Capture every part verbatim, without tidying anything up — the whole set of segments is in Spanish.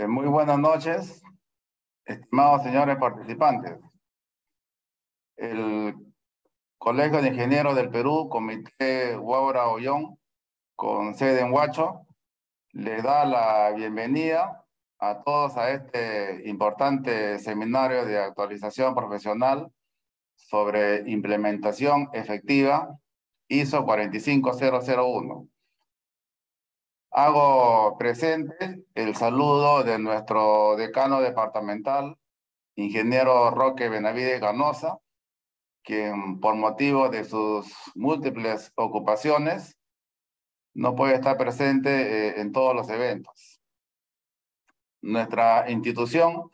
Eh, muy buenas noches, estimados señores participantes. El Colegio de Ingenieros del Perú, Comité Huaura Oyón, con sede en Huacho, les da la bienvenida a todos a este importante seminario de actualización profesional sobre implementación efectiva ISO cuarenta y cinco mil uno. Hago presente el saludo de nuestro decano departamental, ingeniero Roque Benavides Ganosa, quien por motivo de sus múltiples ocupaciones no puede estar presente eh, en todos los eventos. Nuestra institución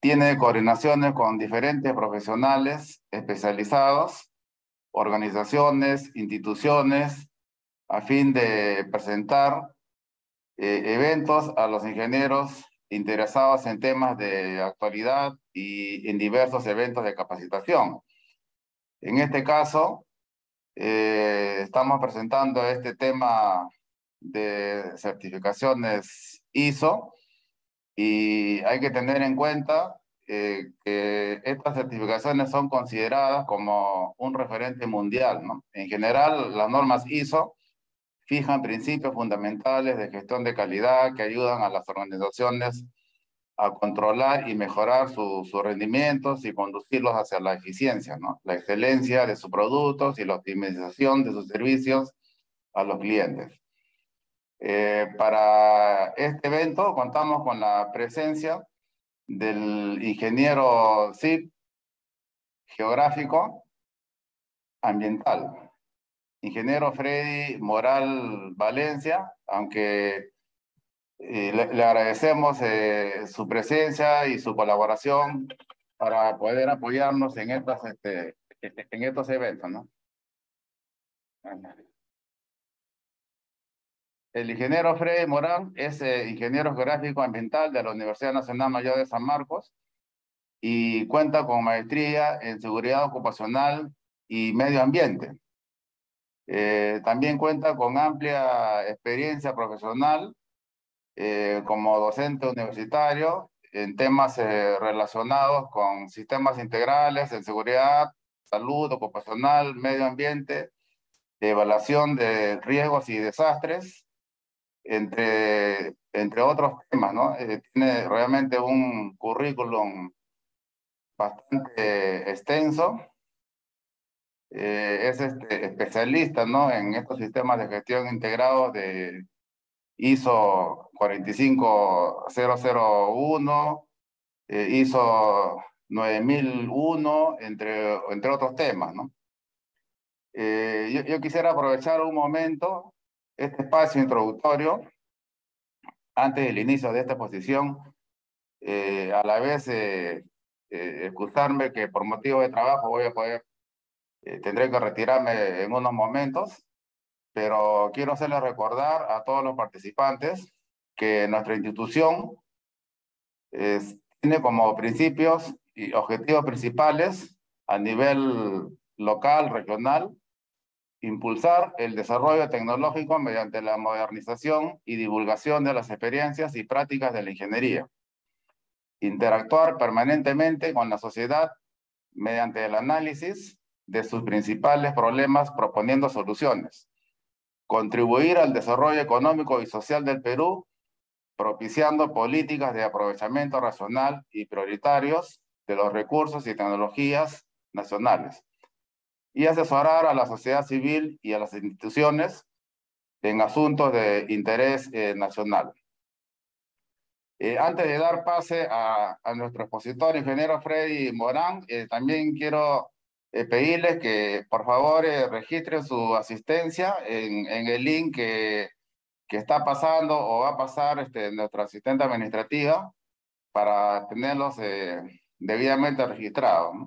tiene coordinaciones con diferentes profesionales especializados, organizaciones, instituciones, a fin de presentar eh, eventos a los ingenieros interesados en temas de actualidad y en diversos eventos de capacitación. En este caso, eh, estamos presentando este tema de certificaciones ISO, y hay que tener en cuenta eh, que estas certificaciones son consideradas como un referente mundial, ¿no? En general, las normas ISO fijan principios fundamentales de gestión de calidad que ayudan a las organizaciones a controlar y mejorar su, sus rendimientos y conducirlos hacia la eficiencia, ¿no? La excelencia de sus productos y la optimización de sus servicios a los clientes. Eh, para este evento contamos con la presencia del ingeniero C I P geográfico ambiental, ingeniero Freddy Morán Valencia, aunque eh, le, le agradecemos eh, su presencia y su colaboración para poder apoyarnos en, estas, este, en estos eventos, ¿no? El ingeniero Freddy Morán es eh, ingeniero geográfico ambiental de la Universidad Nacional Mayor de San Marcos y cuenta con maestría en seguridad ocupacional y medio ambiente. Eh, también cuenta con amplia experiencia profesional eh, como docente universitario en temas eh, relacionados con sistemas integrales en seguridad, salud ocupacional, medio ambiente, evaluación de riesgos y desastres, entre, entre otros temas, ¿no? Eh, tiene realmente un currículum bastante extenso. Eh, es este, especialista, ¿no?, en estos sistemas de gestión integrados de ISO cuarenta y cinco mil uno, eh, ISO nueve mil uno, entre, entre otros temas, ¿no? Eh, yo, yo quisiera aprovechar un momento este espacio introductorio antes del inicio de esta exposición, eh, a la vez eh, eh, excusarme que por motivo de trabajo voy a poder Eh, tendré que retirarme en unos momentos, pero quiero hacerles recordar a todos los participantes que nuestra institución es, tiene como principios y objetivos principales a nivel local, regional, impulsar el desarrollo tecnológico mediante la modernización y divulgación de las experiencias y prácticas de la ingeniería, interactuar permanentemente con la sociedad mediante el análisis de sus principales problemas proponiendo soluciones, contribuir al desarrollo económico y social del Perú, propiciando políticas de aprovechamiento racional y prioritarios de los recursos y tecnologías nacionales, y asesorar a la sociedad civil y a las instituciones en asuntos de interés eh, nacional. Eh, antes de dar pase a, a nuestro expositor, ingeniero Freddy Morán, eh, también quiero Eh, pedirles que por favor eh, registren su asistencia en, en el link que, que está pasando o va a pasar este, nuestra asistente administrativa para tenerlos eh, debidamente registrados, ¿no?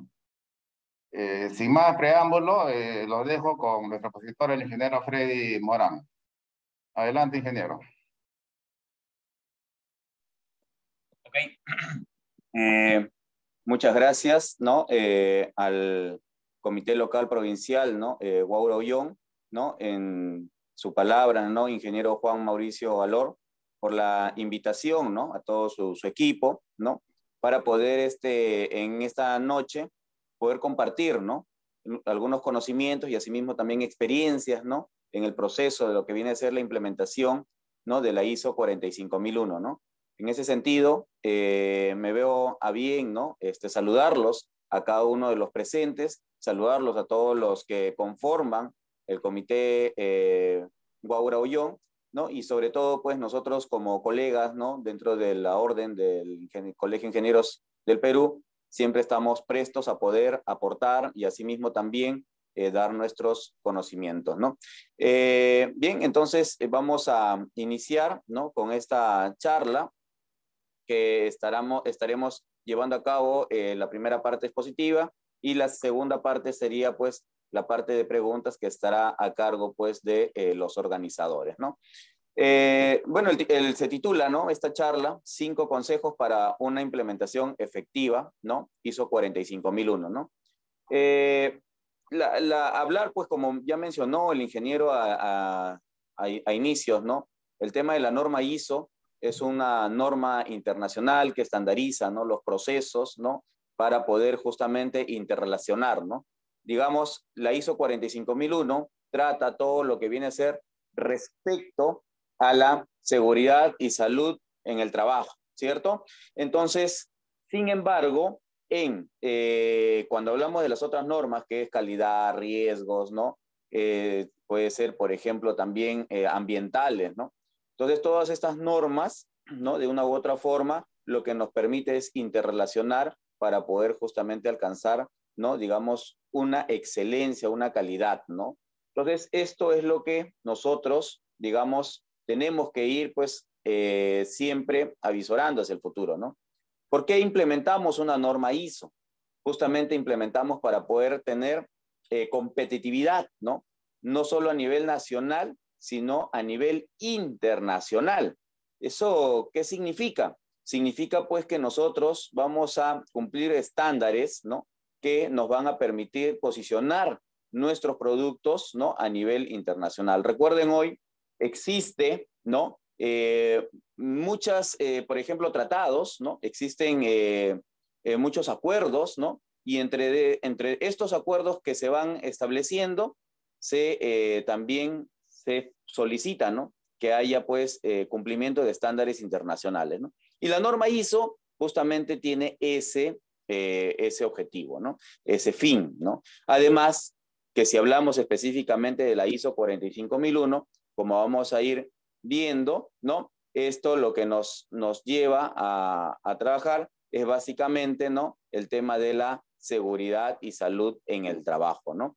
Eh, sin más preámbulo, eh, los dejo con nuestro expositor, el ingeniero Freddy Morán. Adelante, ingeniero. Ok. Eh, muchas gracias, ¿no? Eh, al Comité Local Provincial, ¿no?, eh, Huaura Oyón, ¿no?, en su palabra, ¿no?, ingeniero Juan Mauricio Valor, por la invitación, ¿no?, a todo su, su equipo, ¿no?, para poder este, en esta noche poder compartir, ¿no?, algunos conocimientos y asimismo también experiencias, ¿no?, en el proceso de lo que viene a ser la implementación, ¿no?, de la ISO cuarenta y cinco mil uno, ¿no? En ese sentido, eh, me veo a bien, ¿no?, este, saludarlos a cada uno de los presentes, saludarlos a todos los que conforman el Comité eh, Huaura Oyón, ¿no? Y sobre todo, pues, nosotros como colegas, ¿no?, dentro de la orden del Colegio de Ingenieros del Perú, siempre estamos prestos a poder aportar y asimismo también eh, dar nuestros conocimientos, ¿no? Eh, bien, entonces eh, vamos a iniciar, ¿no?, con esta charla que estaremos, estaremos llevando a cabo. Eh, la primera parte expositiva y la segunda parte sería, pues, la parte de preguntas que estará a cargo, pues, de eh, los organizadores, ¿no? Eh, bueno, el, el, se titula, ¿no?, esta charla, cinco consejos para una implementación efectiva, ¿no?, ISO cuarenta y cinco mil uno, ¿no? Eh, la, la, hablar, pues, como ya mencionó el ingeniero a, a, a, a inicios, ¿no?, el tema de la norma ISO es una norma internacional que estandariza, ¿no?, los procesos, ¿no?, para poder justamente interrelacionar, ¿no? Digamos, la ISO cuarenta y cinco mil uno trata todo lo que viene a ser respecto a la seguridad y salud en el trabajo, ¿cierto? Entonces, sin embargo, en, eh, cuando hablamos de las otras normas, que es calidad, riesgos, ¿no? Eh, puede ser, por ejemplo, también eh, ambientales, ¿no? Entonces, todas estas normas, ¿no?, de una u otra forma, lo que nos permite es interrelacionar para poder justamente alcanzar, ¿no?, digamos, una excelencia, una calidad, ¿no? Entonces, esto es lo que nosotros, digamos, tenemos que ir, pues, eh, siempre avisorando hacia el futuro, ¿no? ¿Por qué implementamos una norma ISO? Justamente implementamos para poder tener eh, competitividad, ¿no? No solo a nivel nacional, sino a nivel internacional. ¿Eso qué significa? Significa, pues, que nosotros vamos a cumplir estándares, ¿no?, que nos van a permitir posicionar nuestros productos, ¿no?, a nivel internacional. Recuerden, hoy existe, ¿no?, eh, muchas, eh, por ejemplo, tratados, ¿no?, existen eh, eh, muchos acuerdos, ¿no?, y entre, de, entre estos acuerdos que se van estableciendo, se, eh, también se solicita, ¿no?, que haya, pues, eh, cumplimiento de estándares internacionales, ¿no? Y la norma ISO justamente tiene ese, eh, ese objetivo, ¿no?, ese fin, ¿no? Además, que si hablamos específicamente de la ISO cuarenta y cinco mil uno, como vamos a ir viendo, ¿no?, esto lo que nos, nos lleva a, a trabajar es básicamente, ¿no?, el tema de la seguridad y salud en el trabajo, ¿no?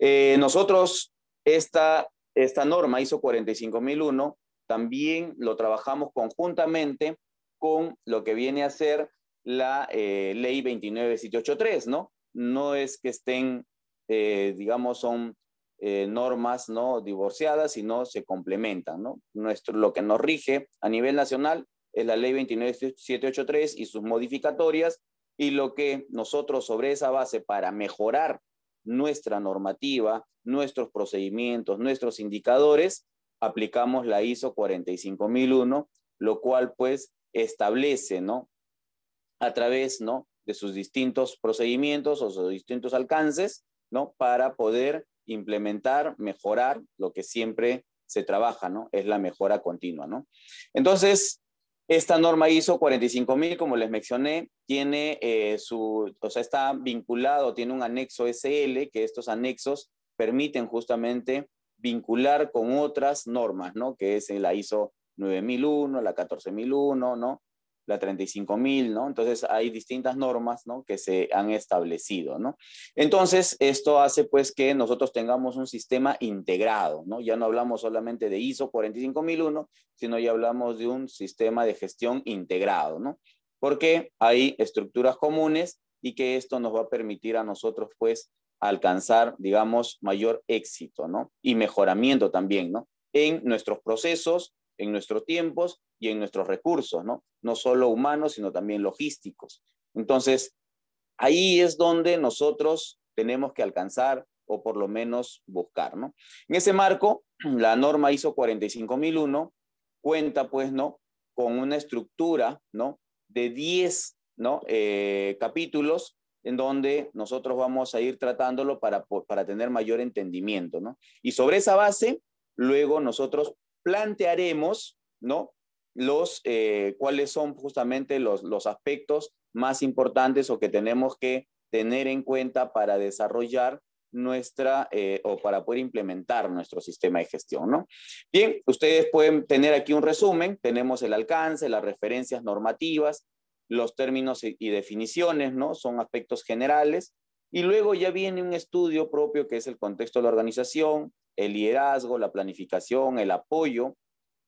Eh, nosotros esta, esta norma ISO cuarenta y cinco mil uno también lo trabajamos conjuntamente con lo que viene a ser la eh, ley veintinueve mil setecientos ochenta y tres, ¿no? No es que estén Eh, digamos, son eh, normas no divorciadas, sino se complementan, ¿no? Nuestro, lo que nos rige a nivel nacional es la ley veintinueve mil setecientos ochenta y tres y sus modificatorias, y lo que nosotros sobre esa base para mejorar nuestra normativa, nuestros procedimientos, nuestros indicadores, aplicamos la ISO cuarenta y cinco mil uno, lo cual, pues, establece, ¿no?, a través, ¿no?, de sus distintos procedimientos o sus distintos alcances, ¿no?, para poder implementar, mejorar lo que siempre se trabaja, ¿no?, es la mejora continua, ¿no? Entonces, esta norma ISO cuarenta y cinco mil, como les mencioné, tiene eh, su, o sea, está vinculado, tiene un anexo S L, que estos anexos permiten justamente vincular con otras normas, ¿no?, que es la ISO nueve mil uno, la catorce mil uno, ¿no?, la treinta y cinco mil, ¿no? Entonces, hay distintas normas, ¿no?, que se han establecido, ¿no? Entonces, esto hace, pues, que nosotros tengamos un sistema integrado, ¿no? Ya no hablamos solamente de ISO cuarenta y cinco mil uno, sino ya hablamos de un sistema de gestión integrado, ¿no? Porque hay estructuras comunes y que esto nos va a permitir a nosotros, pues, alcanzar, digamos, mayor éxito, ¿no? Y mejoramiento también, ¿no?, en nuestros procesos, en nuestros tiempos y en nuestros recursos, ¿no? No solo humanos, sino también logísticos. Entonces, ahí es donde nosotros tenemos que alcanzar o por lo menos buscar, ¿no? En ese marco, la norma ISO cuarenta y cinco mil uno cuenta, pues, ¿no?, con una estructura, ¿no?, de diez, ¿no?, eh, capítulos, en donde nosotros vamos a ir tratándolo para, para tener mayor entendimiento, ¿no? Y sobre esa base, luego nosotros plantearemos, ¿no?, los, eh, cuáles son justamente los, los aspectos más importantes o que tenemos que tener en cuenta para desarrollar nuestra, eh, o para poder implementar nuestro sistema de gestión, ¿no? Bien, ustedes pueden tener aquí un resumen, tenemos el alcance, las referencias normativas, los términos y definiciones, ¿no? Son aspectos generales, y luego ya viene un estudio propio que es el contexto de la organización, el liderazgo, la planificación, el apoyo,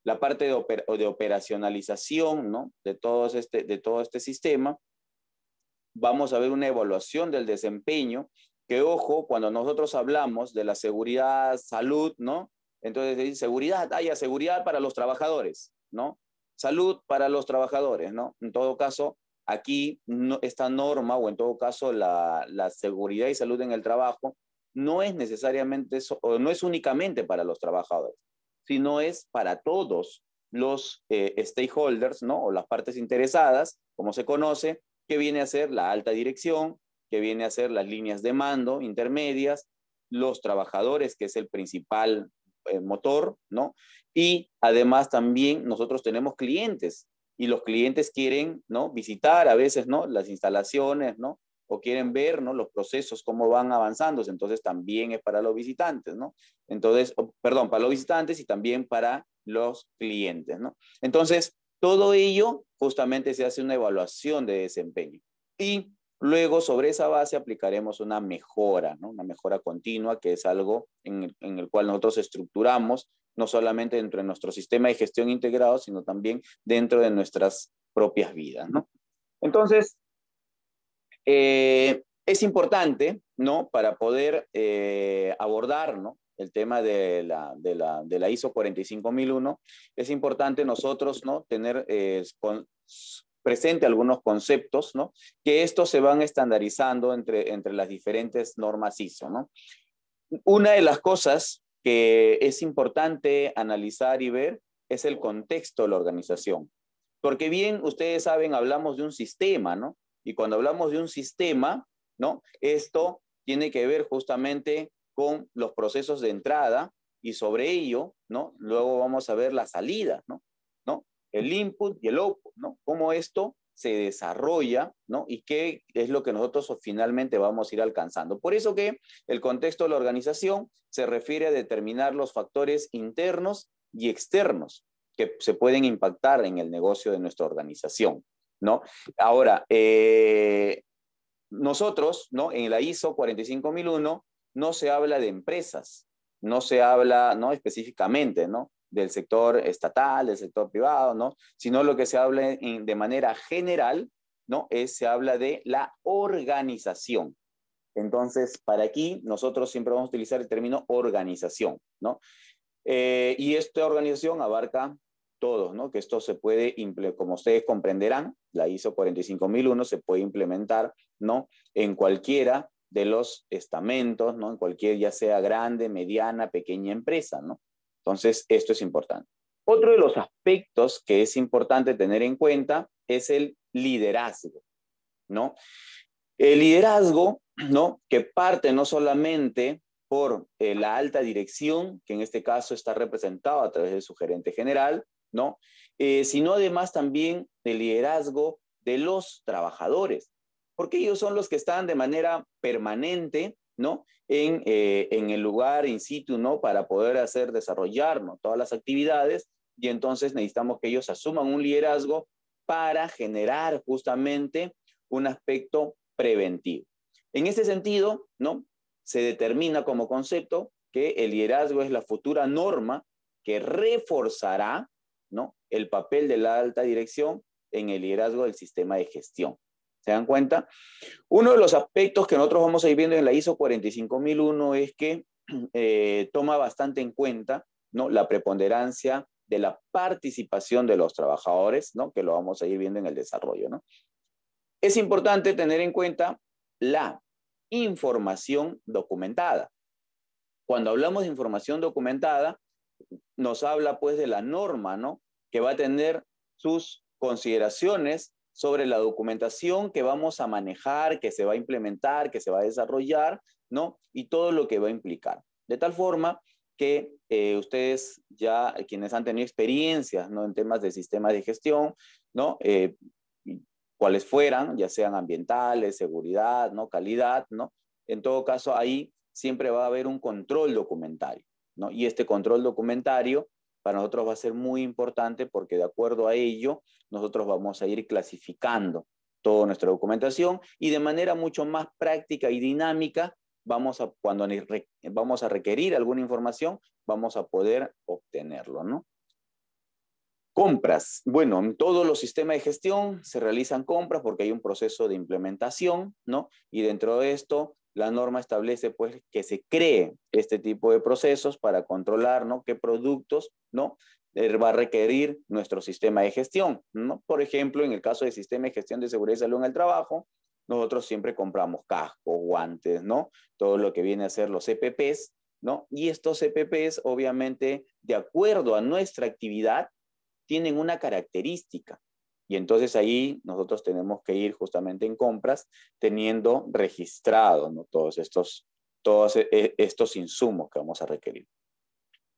la parte de, oper de operacionalización, ¿no?, de, todos este, de todo este sistema. Vamos a ver una evaluación del desempeño, que ojo, cuando nosotros hablamos de la seguridad, salud, ¿no?, entonces se dice seguridad, haya seguridad para los trabajadores, ¿no?, salud para los trabajadores, ¿no? En todo caso, aquí no, esta norma, o en todo caso la, la seguridad y salud en el trabajo, no es necesariamente, eso, o no es únicamente para los trabajadores, sino es para todos los eh, stakeholders, ¿no?, o las partes interesadas, como se conoce, que viene a ser la alta dirección, que viene a ser las líneas de mando intermedias, los trabajadores, que es el principal motor, ¿no? Y además también nosotros tenemos clientes, y los clientes quieren, ¿no?, visitar a veces, ¿no?, las instalaciones, ¿no?, o quieren ver, ¿no?, los procesos, cómo van avanzando. Entonces también es para los visitantes, ¿no? Entonces, perdón, para los visitantes y también para los clientes, ¿no? Entonces, todo ello justamente se hace una evaluación de desempeño. Y luego, sobre esa base, aplicaremos una mejora, ¿no?, una mejora continua, que es algo en el, en el cual nosotros estructuramos, no solamente dentro de nuestro sistema de gestión integrado, sino también dentro de nuestras propias vidas, ¿no? Entonces, eh, es importante, ¿no?, para poder eh, abordar, ¿no?, el tema de la, de la, de la ISO cuarenta y cinco mil uno, es importante nosotros, ¿no?, tener eh, con, presente algunos conceptos, ¿no?, que estos se van estandarizando entre, entre las diferentes normas ISO, ¿no? Una de las cosas que es importante analizar y ver es el contexto de la organización. Porque bien, ustedes saben, hablamos de un sistema, ¿no? Y cuando hablamos de un sistema, ¿no?, esto tiene que ver justamente con los procesos de entrada, y sobre ello, ¿no?, luego vamos a ver la salida, ¿no?, el input y el output, ¿no? Cómo esto se desarrolla, ¿no?, y qué es lo que nosotros finalmente vamos a ir alcanzando. Por eso que el contexto de la organización se refiere a determinar los factores internos y externos que se pueden impactar en el negocio de nuestra organización, ¿no? Ahora, eh, nosotros, ¿no?, en la ISO cuarenta y cinco mil uno no se habla de empresas, no se habla, ¿no?, específicamente, ¿no?, del sector estatal, del sector privado, ¿no?, sino lo que se habla en, de manera general, ¿no?, es, se habla de la organización. Entonces, para aquí, nosotros siempre vamos a utilizar el término organización, ¿no? Eh, y esta organización abarca todos, ¿no?, que esto se puede, como ustedes comprenderán, la ISO cuarenta y cinco mil uno se puede implementar, ¿no?, en cualquiera de los estamentos, ¿no?, en cualquier, ya sea grande, mediana, pequeña empresa, ¿no? Entonces, esto es importante. Otro de los aspectos que es importante tener en cuenta es el liderazgo, ¿no? El liderazgo, ¿no?, que parte no solamente por eh, la alta dirección, que en este caso está representado a través de su gerente general, ¿no?, eh, sino además también el liderazgo de los trabajadores, porque ellos son los que están de manera permanente, ¿no?, en, eh, en el lugar in situ, ¿no?, para poder hacer desarrollar, ¿no?, todas las actividades, y entonces necesitamos que ellos asuman un liderazgo para generar justamente un aspecto preventivo. En este sentido, ¿no?, se determina como concepto que el liderazgo es la futura norma que reforzará, ¿no?, el papel de la alta dirección en el liderazgo del sistema de gestión. ¿Se dan cuenta? Uno de los aspectos que nosotros vamos a ir viendo en la ISO cuarenta y cinco mil uno es que eh, toma bastante en cuenta, ¿no?, la preponderancia de la participación de los trabajadores, ¿no?, que lo vamos a ir viendo en el desarrollo, ¿no? Es importante tener en cuenta la información documentada. Cuando hablamos de información documentada, nos habla pues de la norma, ¿no?, que va a tener sus consideraciones sobre la documentación que vamos a manejar, que se va a implementar, que se va a desarrollar, ¿no? Y todo lo que va a implicar. De tal forma que eh, ustedes ya, quienes han tenido experiencias, ¿no?, en temas de sistemas de gestión, ¿no?, eh, cuales fueran, ya sean ambientales, seguridad, ¿no?, calidad, ¿no?, en todo caso ahí siempre va a haber un control documentario, ¿no? Y este control documentario para nosotros va a ser muy importante porque de acuerdo a ello nosotros vamos a ir clasificando toda nuestra documentación y de manera mucho más práctica y dinámica vamos a, cuando vamos a requerir alguna información, vamos a poder obtenerlo, ¿no? Compras. Bueno, en todos los sistemas de gestión se realizan compras porque hay un proceso de implementación, ¿no? Y dentro de esto la norma establece, pues, que se cree este tipo de procesos para controlar, ¿no?, qué productos, ¿no?, va a requerir nuestro sistema de gestión, ¿no? Por ejemplo, en el caso del sistema de gestión de seguridad y salud en el trabajo, nosotros siempre compramos cascos, guantes, ¿no?, todo lo que viene a ser los C P Ps, ¿no? Y estos C P Ps, obviamente, de acuerdo a nuestra actividad, tienen una característica. Y entonces ahí nosotros tenemos que ir justamente en compras teniendo registrado, ¿no?, todos estos, todos estos insumos que vamos a requerir.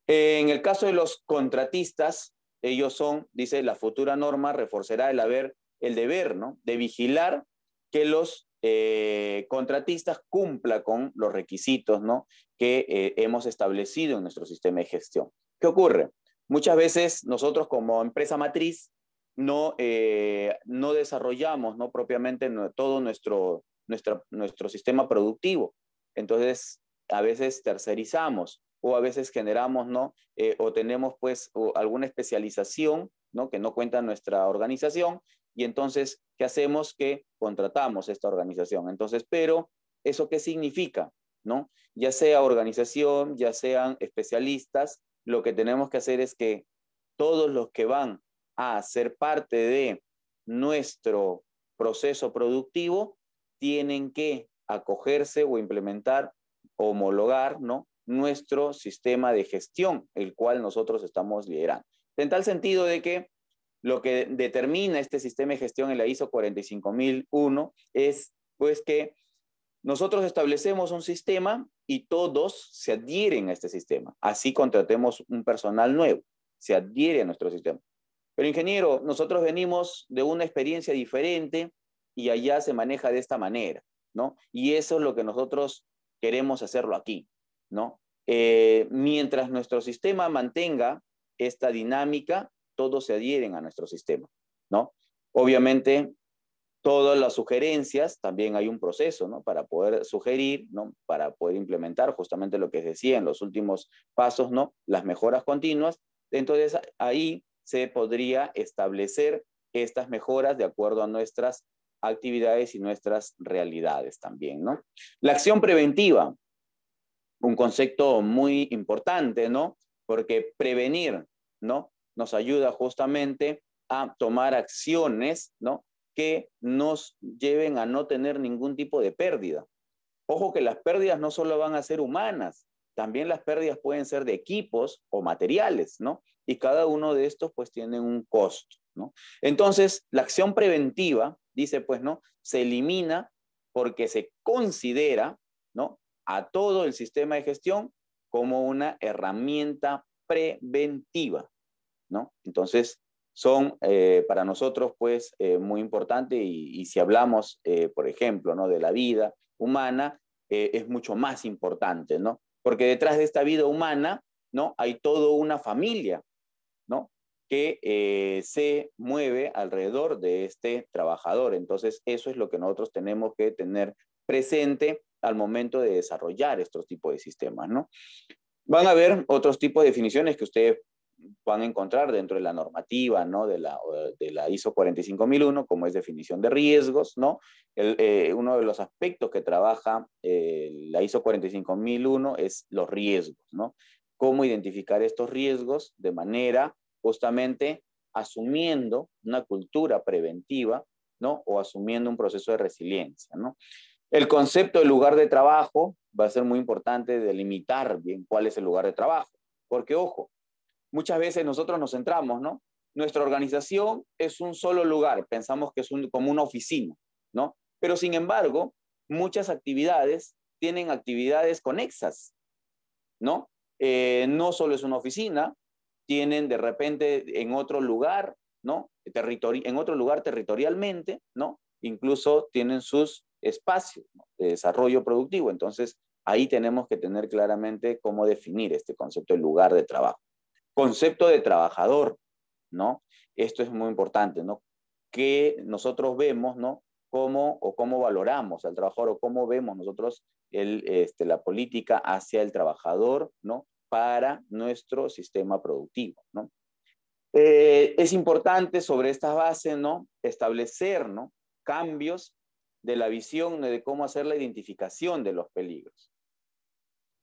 En el caso de los contratistas, ellos son, dice, la futura norma reforzará el, haber, el deber, ¿no?, de vigilar que los eh, contratistas cumplan con los requisitos, ¿no?, que eh, hemos establecido en nuestro sistema de gestión. ¿Qué ocurre? Muchas veces nosotros como empresa matriz No, eh, no desarrollamos, ¿no?, propiamente no, todo nuestro, nuestra, nuestro sistema productivo. Entonces, a veces tercerizamos o a veces generamos, ¿no?, eh, o tenemos, pues, o alguna especialización, ¿no?, que no cuenta nuestra organización. Y entonces, ¿qué hacemos? Que contratamos esta organización. Entonces, pero, ¿eso qué significa?, ¿no? Ya sea organización, ya sean especialistas, lo que tenemos que hacer es que todos los que van a ser parte de nuestro proceso productivo tienen que acogerse o implementar, homologar, ¿no?, nuestro sistema de gestión, el cual nosotros estamos liderando. En tal sentido de que lo que determina este sistema de gestión en la ISO cuarenta y cinco mil uno es, pues, que nosotros establecemos un sistema y todos se adhieren a este sistema. Así contratemos un personal nuevo, se adhiere a nuestro sistema. Pero, ingeniero, nosotros venimos de una experiencia diferente y allá se maneja de esta manera, ¿no? Y eso es lo que nosotros queremos hacerlo aquí, ¿no? Eh, mientras nuestro sistema mantenga esta dinámica, todos se adhieren a nuestro sistema, ¿no? Obviamente, todas las sugerencias, también hay un proceso, ¿no?, para poder sugerir, ¿no?, para poder implementar justamente lo que decía en los últimos pasos, ¿no?, las mejoras continuas. Entonces, ahí se podría establecer estas mejoras de acuerdo a nuestras actividades y nuestras realidades también, ¿no? La acción preventiva, un concepto muy importante, ¿no?, porque prevenir, ¿no?, nos ayuda justamente a tomar acciones, ¿no?, que nos lleven a no tener ningún tipo de pérdida. Ojo que las pérdidas no solo van a ser humanas, también las pérdidas pueden ser de equipos o materiales, ¿no? Y cada uno de estos, pues, tiene un costo, ¿no? Entonces, la acción preventiva, dice, pues, ¿no?, se elimina porque se considera, ¿no?, a todo el sistema de gestión como una herramienta preventiva, ¿no? Entonces, son eh, para nosotros, pues, eh, muy importante y, y si hablamos, eh, por ejemplo, ¿no?, de la vida humana, eh, es mucho más importante, ¿no? Porque detrás de esta vida humana, ¿no?, hay toda una familia, ¿no?, que eh, se mueve alrededor de este trabajador. Entonces, eso es lo que nosotros tenemos que tener presente al momento de desarrollar estos tipos de sistemas, ¿no? Van a haber otros tipos de definiciones que ustedes van a encontrar dentro de la normativa, ¿no?, de la, de la ISO cuarenta y cinco mil uno, como es definición de riesgos, ¿no? El, eh, uno de los aspectos que trabaja eh, la ISO cuarenta y cinco mil uno es los riesgos, ¿no? Cómo identificar estos riesgos de manera justamente asumiendo una cultura preventiva, ¿no?, o asumiendo un proceso de resiliencia, ¿no? El concepto de lugar de trabajo va a ser muy importante delimitar bien cuál es el lugar de trabajo, porque, ojo, muchas veces nosotros nos centramos, ¿no?, Nuestra organización es un solo lugar, pensamos que es un, como una oficina, ¿no? Pero sin embargo, muchas actividades tienen actividades conexas, ¿no? Eh, no solo es una oficina, tienen de repente en otro lugar, ¿no? Territori- en otro lugar territorialmente, ¿no? Incluso tienen sus espacios, ¿no?, de desarrollo productivo. Entonces, ahí tenemos que tener claramente cómo definir este concepto de lugar de trabajo. Concepto de trabajador, ¿no? Esto es muy importante, ¿no? Que nosotros vemos, ¿no?, cómo o cómo valoramos al trabajador o cómo vemos nosotros el, este, la política hacia el trabajador, ¿no?, para nuestro sistema productivo, ¿no? Eh, es importante sobre estas bases, ¿no?, establecer, ¿no?, cambios de la visión de cómo hacer la identificación de los peligros.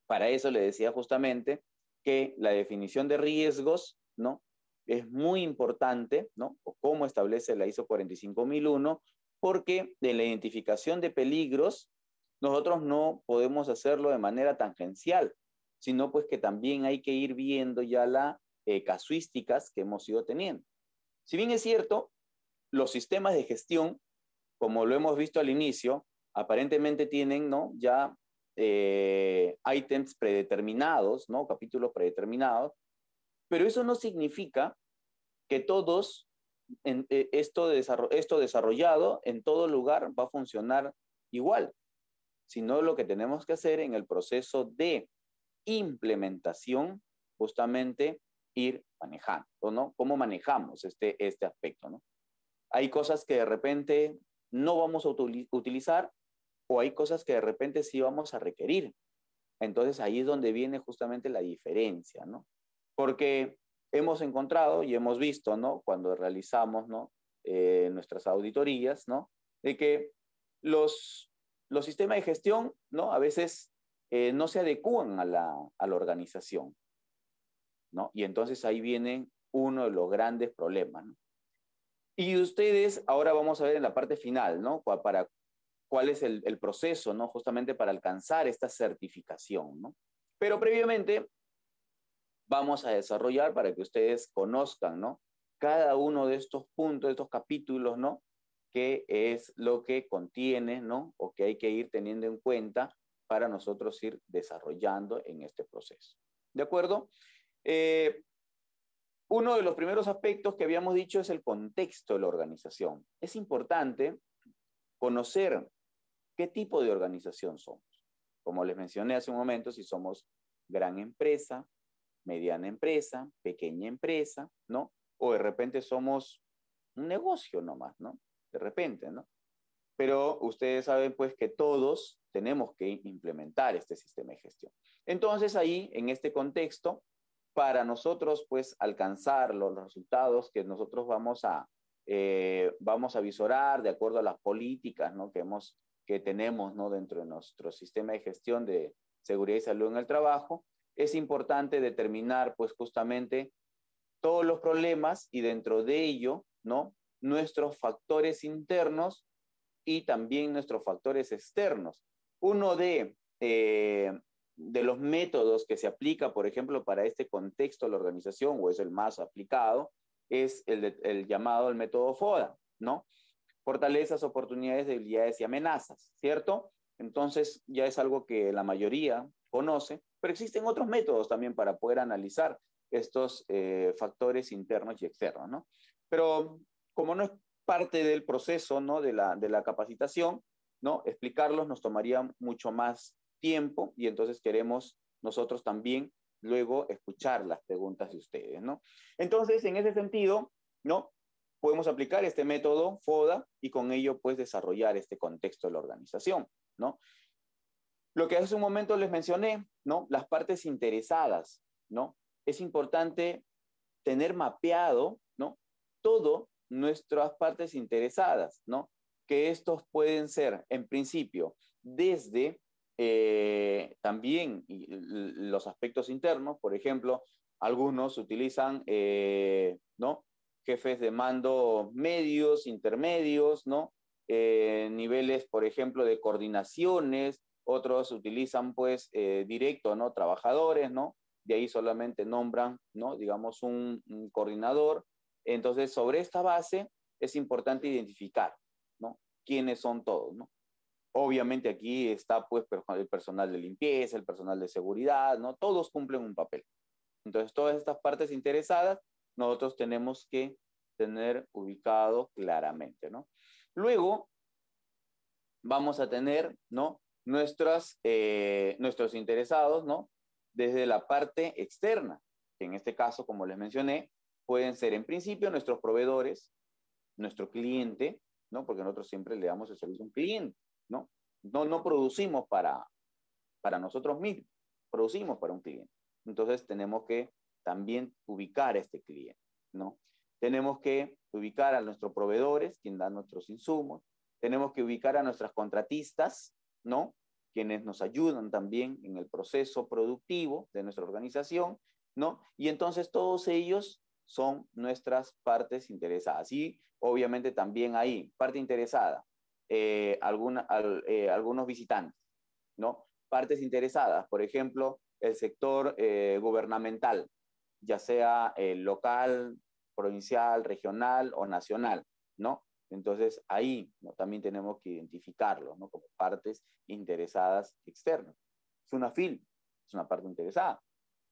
Para eso le decía justamente que la definición de riesgos, ¿no?, es muy importante, ¿no?, o cómo establece la I S O cuarenta y cinco mil uno, porque de la identificación de peligros nosotros no podemos hacerlo de manera tangencial, sino pues que también hay que ir viendo ya las eh, casuísticas que hemos ido teniendo. Si bien es cierto, los sistemas de gestión, como lo hemos visto al inicio, aparentemente tienen, ¿no?, ya eh, ítems predeterminados, ¿no?, capítulos predeterminados, pero eso no significa que todos, en, eh, esto, de desarrollo, esto desarrollado en todo lugar va a funcionar igual, sino lo que tenemos que hacer en el proceso de implementación, justamente ir manejando, ¿no? ¿Cómo manejamos este, este aspecto, ¿no? Hay cosas que de repente no vamos a utilizar o hay cosas que de repente sí vamos a requerir. Entonces ahí es donde viene justamente la diferencia, ¿no? Porque hemos encontrado y hemos visto, ¿no?, cuando realizamos, ¿no?, eh, nuestras auditorías, ¿no?, de que los, los sistemas de gestión, ¿no?, a veces eh, no se adecúan a la, a la organización, ¿no? Y entonces ahí viene uno de los grandes problemas, ¿no? Y ustedes, ahora vamos a ver en la parte final, ¿no?, para, para cuál es el, el proceso, ¿no?, justamente para alcanzar esta certificación, ¿no? Pero previamente vamos a desarrollar para que ustedes conozcan, ¿no?, cada uno de estos puntos, de estos capítulos, ¿no?, que es lo que contiene, ¿no?, o que hay que ir teniendo en cuenta para nosotros ir desarrollando en este proceso. ¿De acuerdo? Eh, uno de los primeros aspectos que habíamos dicho es el contexto de la organización. Es importante conocer qué tipo de organización somos. Como les mencioné hace un momento, si somos gran empresa, mediana empresa, pequeña empresa, ¿no? O de repente somos un negocio nomás, ¿no? De repente, ¿no? Pero ustedes saben, pues, que todos tenemos que implementar este sistema de gestión. Entonces, ahí, en este contexto, para nosotros, pues, alcanzar los resultados que nosotros vamos a, eh, vamos a visorar de acuerdo a las políticas, ¿no?, que, hemos, que tenemos, ¿no?, dentro de nuestro sistema de gestión de seguridad y salud en el trabajo, es importante determinar, pues, justamente todos los problemas y dentro de ello, ¿no?, nuestros factores internos y también nuestros factores externos. Uno de, eh, de los métodos que se aplica, por ejemplo, para este contexto de la organización, o es el más aplicado, es el, de, el llamado el método FODA, ¿no? Fortalezas, oportunidades, debilidades y amenazas, ¿cierto? Entonces, ya es algo que la mayoría conoce, pero existen otros métodos también para poder analizar estos eh, factores internos y externos, ¿no? Pero como no es parte del proceso, ¿no?, de la, de la capacitación, ¿no?, explicarlos nos tomaría mucho más tiempo y entonces queremos nosotros también luego escuchar las preguntas de ustedes, ¿no? Entonces, en ese sentido, ¿no?, podemos aplicar este método FODA y con ello, pues, desarrollar este contexto de la organización, ¿no? Lo que hace un momento les mencioné, ¿no?, las partes interesadas, ¿no? Es importante tener mapeado, ¿no?, todas nuestras partes interesadas, ¿no?, que estos pueden ser, en principio, desde eh, también los aspectos internos. Por ejemplo, algunos utilizan, eh, ¿no?, jefes de mando medios, intermedios, ¿no?, eh, niveles, por ejemplo, de coordinaciones. Otros utilizan, pues, eh, directo, ¿no?, trabajadores, ¿no? De ahí solamente nombran, ¿no?, digamos, un, un coordinador. Entonces, sobre esta base es importante identificar, ¿no?, quiénes son todos, ¿no? Obviamente aquí está, pues, el personal de limpieza, el personal de seguridad, ¿no? Todos cumplen un papel. Entonces, todas estas partes interesadas, nosotros tenemos que tener ubicado claramente, ¿no? Luego, vamos a tener, ¿no?, nuestras, eh, nuestros interesados, ¿no?, desde la parte externa, que en este caso, como les mencioné, pueden ser en principio nuestros proveedores, nuestro cliente, ¿no?, porque nosotros siempre le damos el servicio a un cliente, ¿no? No, no producimos para, para nosotros mismos, producimos para un cliente. Entonces tenemos que también ubicar a este cliente, ¿no? Tenemos que ubicar a nuestros proveedores, quien da nuestros insumos. Tenemos que ubicar a nuestras contratistas, ¿no?, quienes nos ayudan también en el proceso productivo de nuestra organización, ¿no? Y entonces todos ellos son nuestras partes interesadas. Y obviamente también ahí, parte interesada, Eh, alguna, al, eh, algunos visitantes, ¿no? Partes interesadas, por ejemplo, el sector eh, gubernamental, ya sea eh, local, provincial, regional o nacional, ¿no? Entonces, ahí, ¿no?, también tenemos que identificarlo, ¿no?, como partes interesadas externas. SUNAFIL es una parte interesada.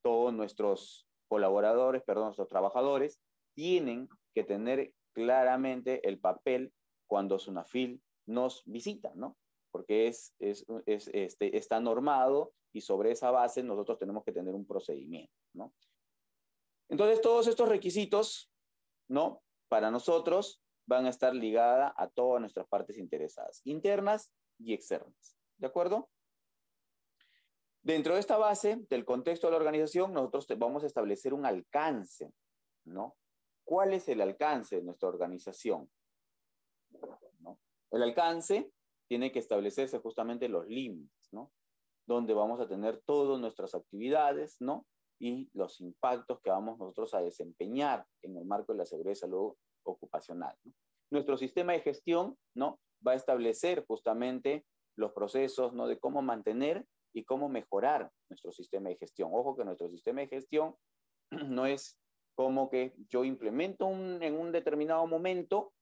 Todos nuestros colaboradores, perdón, nuestros trabajadores, tienen que tener claramente el papel cuando SUNAFIL nos visita, ¿no? Porque es, es, es, este, está normado y sobre esa base nosotros tenemos que tener un procedimiento, ¿no? Entonces, todos estos requisitos, ¿no?, para nosotros van a estar ligadas a todas nuestras partes interesadas, internas y externas, ¿de acuerdo? Dentro de esta base, del contexto de la organización, nosotros vamos a establecer un alcance, ¿no? ¿Cuál es el alcance de nuestra organización? El alcance tiene que establecerse justamente los límites, ¿no?, donde vamos a tener todas nuestras actividades, ¿no?, y los impactos que vamos nosotros a desempeñar en el marco de la seguridad y salud ocupacional, ¿no? Nuestro sistema de gestión, ¿no?, va a establecer justamente los procesos, ¿no?, de cómo mantener y cómo mejorar nuestro sistema de gestión. Ojo que nuestro sistema de gestión no es como que yo implemento un, en un determinado momento,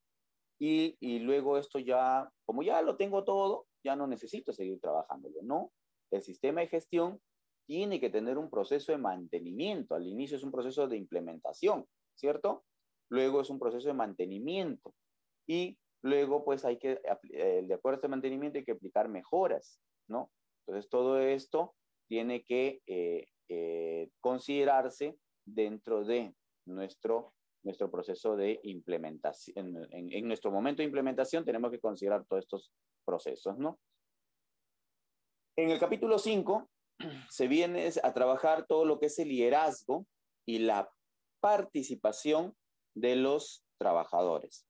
Y, y luego esto ya, como ya lo tengo todo, ya no necesito seguir trabajándolo, ¿no? El sistema de gestión tiene que tener un proceso de mantenimiento. Al inicio es un proceso de implementación, ¿cierto? Luego es un proceso de mantenimiento. Y luego, pues, hay que, de acuerdo a este mantenimiento, hay que aplicar mejoras, ¿no? Entonces, todo esto tiene que eh, eh, considerarse dentro de nuestro nuestro proceso de implementación. En, en, en nuestro momento de implementación tenemos que considerar todos estos procesos, ¿no? En el capítulo cinco se viene a trabajar todo lo que es el liderazgo y la participación de los trabajadores.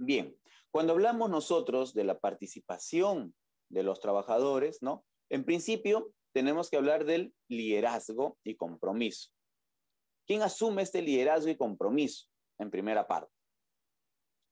Bien, cuando hablamos nosotros de la participación de los trabajadores, ¿no?, en principio tenemos que hablar del liderazgo y compromiso. ¿Quién asume este liderazgo y compromiso en primera parte?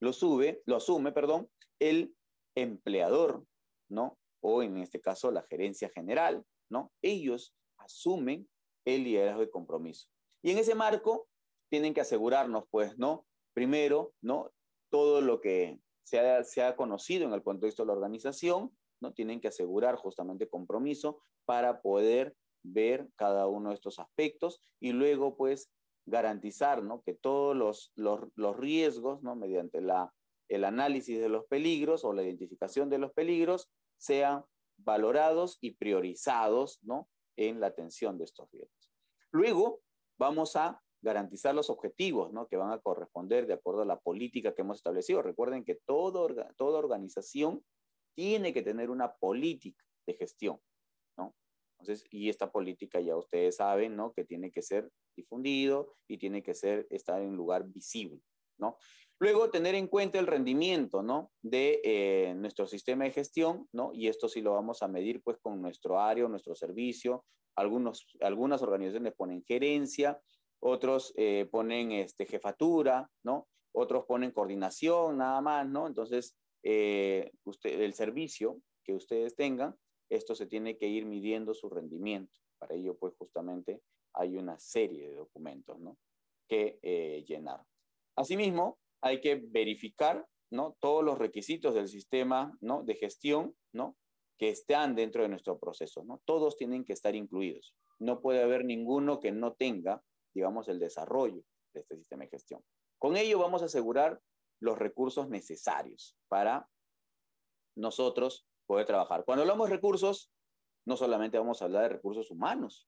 Lo, sube, lo asume perdón, el empleador, ¿no?, o en este caso la gerencia general, ¿no? Ellos asumen el liderazgo y compromiso. Y en ese marco tienen que asegurarnos, pues, ¿no?, primero, ¿no?, todo lo que se ha, se ha conocido en el contexto de la organización, ¿no?, tienen que asegurar justamente compromiso para poder ver cada uno de estos aspectos y luego, pues, garantizar, ¿no?, que todos los, los, los riesgos, ¿no?, mediante la, el análisis de los peligros o la identificación de los peligros, sean valorados y priorizados, ¿no?, en la atención de estos riesgos. Luego vamos a garantizar los objetivos, ¿no?, que van a corresponder de acuerdo a la política que hemos establecido. Recuerden que todo orga, toda organización tiene que tener una política de gestión. Entonces, y esta política ya ustedes saben, ¿no?, que tiene que ser difundido y tiene que ser, estar en lugar visible, ¿no? Luego, tener en cuenta el rendimiento, ¿no?, de eh, nuestro sistema de gestión, ¿no? Y esto sí lo vamos a medir, pues, con nuestro área, nuestro servicio. Algunos, algunas organizaciones ponen gerencia, otros eh, ponen este, jefatura, ¿no? Otros ponen coordinación, nada más, ¿no? Entonces, eh, usted, el servicio que ustedes tengan, esto se tiene que ir midiendo su rendimiento. Para ello, pues, justamente hay una serie de documentos, ¿no?, que eh, llenar. Asimismo, hay que verificar, ¿no?, todos los requisitos del sistema, ¿no?, de gestión, ¿no?, que están dentro de nuestro proceso, ¿no? Todos tienen que estar incluidos. No puede haber ninguno que no tenga, digamos, el desarrollo de este sistema de gestión. Con ello vamos a asegurar los recursos necesarios para nosotros poder trabajar. Cuando hablamos de recursos, no solamente vamos a hablar de recursos humanos.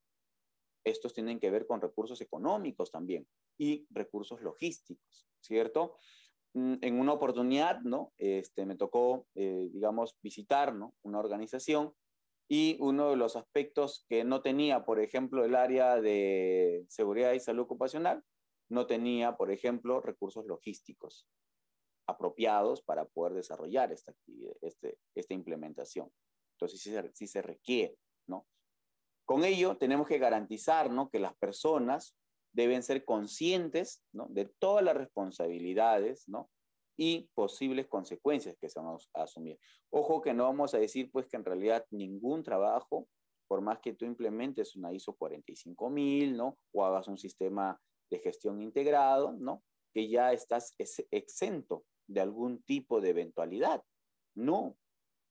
Estos tienen que ver con recursos económicos también y recursos logísticos, ¿cierto? En una oportunidad, ¿no?, este, me tocó, eh, digamos, visitar, ¿no?, una organización, y uno de los aspectos que no tenía, por ejemplo, el área de seguridad y salud ocupacional, no tenía, por ejemplo, recursos logísticos apropiados para poder desarrollar esta, actividad, este, esta implementación. Entonces, sí se, sí se requiere, ¿no? Con ello, tenemos que garantizar, ¿no?, que las personas deben ser conscientes, ¿no?, de todas las responsabilidades, ¿no?, y posibles consecuencias que se van a asumir. Ojo que no vamos a decir pues que en realidad ningún trabajo, por más que tú implementes una ISO cuarenta y cinco mil, ¿no?, o hagas un sistema de gestión integrado, ¿no?, que ya estás exento de algún tipo de eventualidad. No,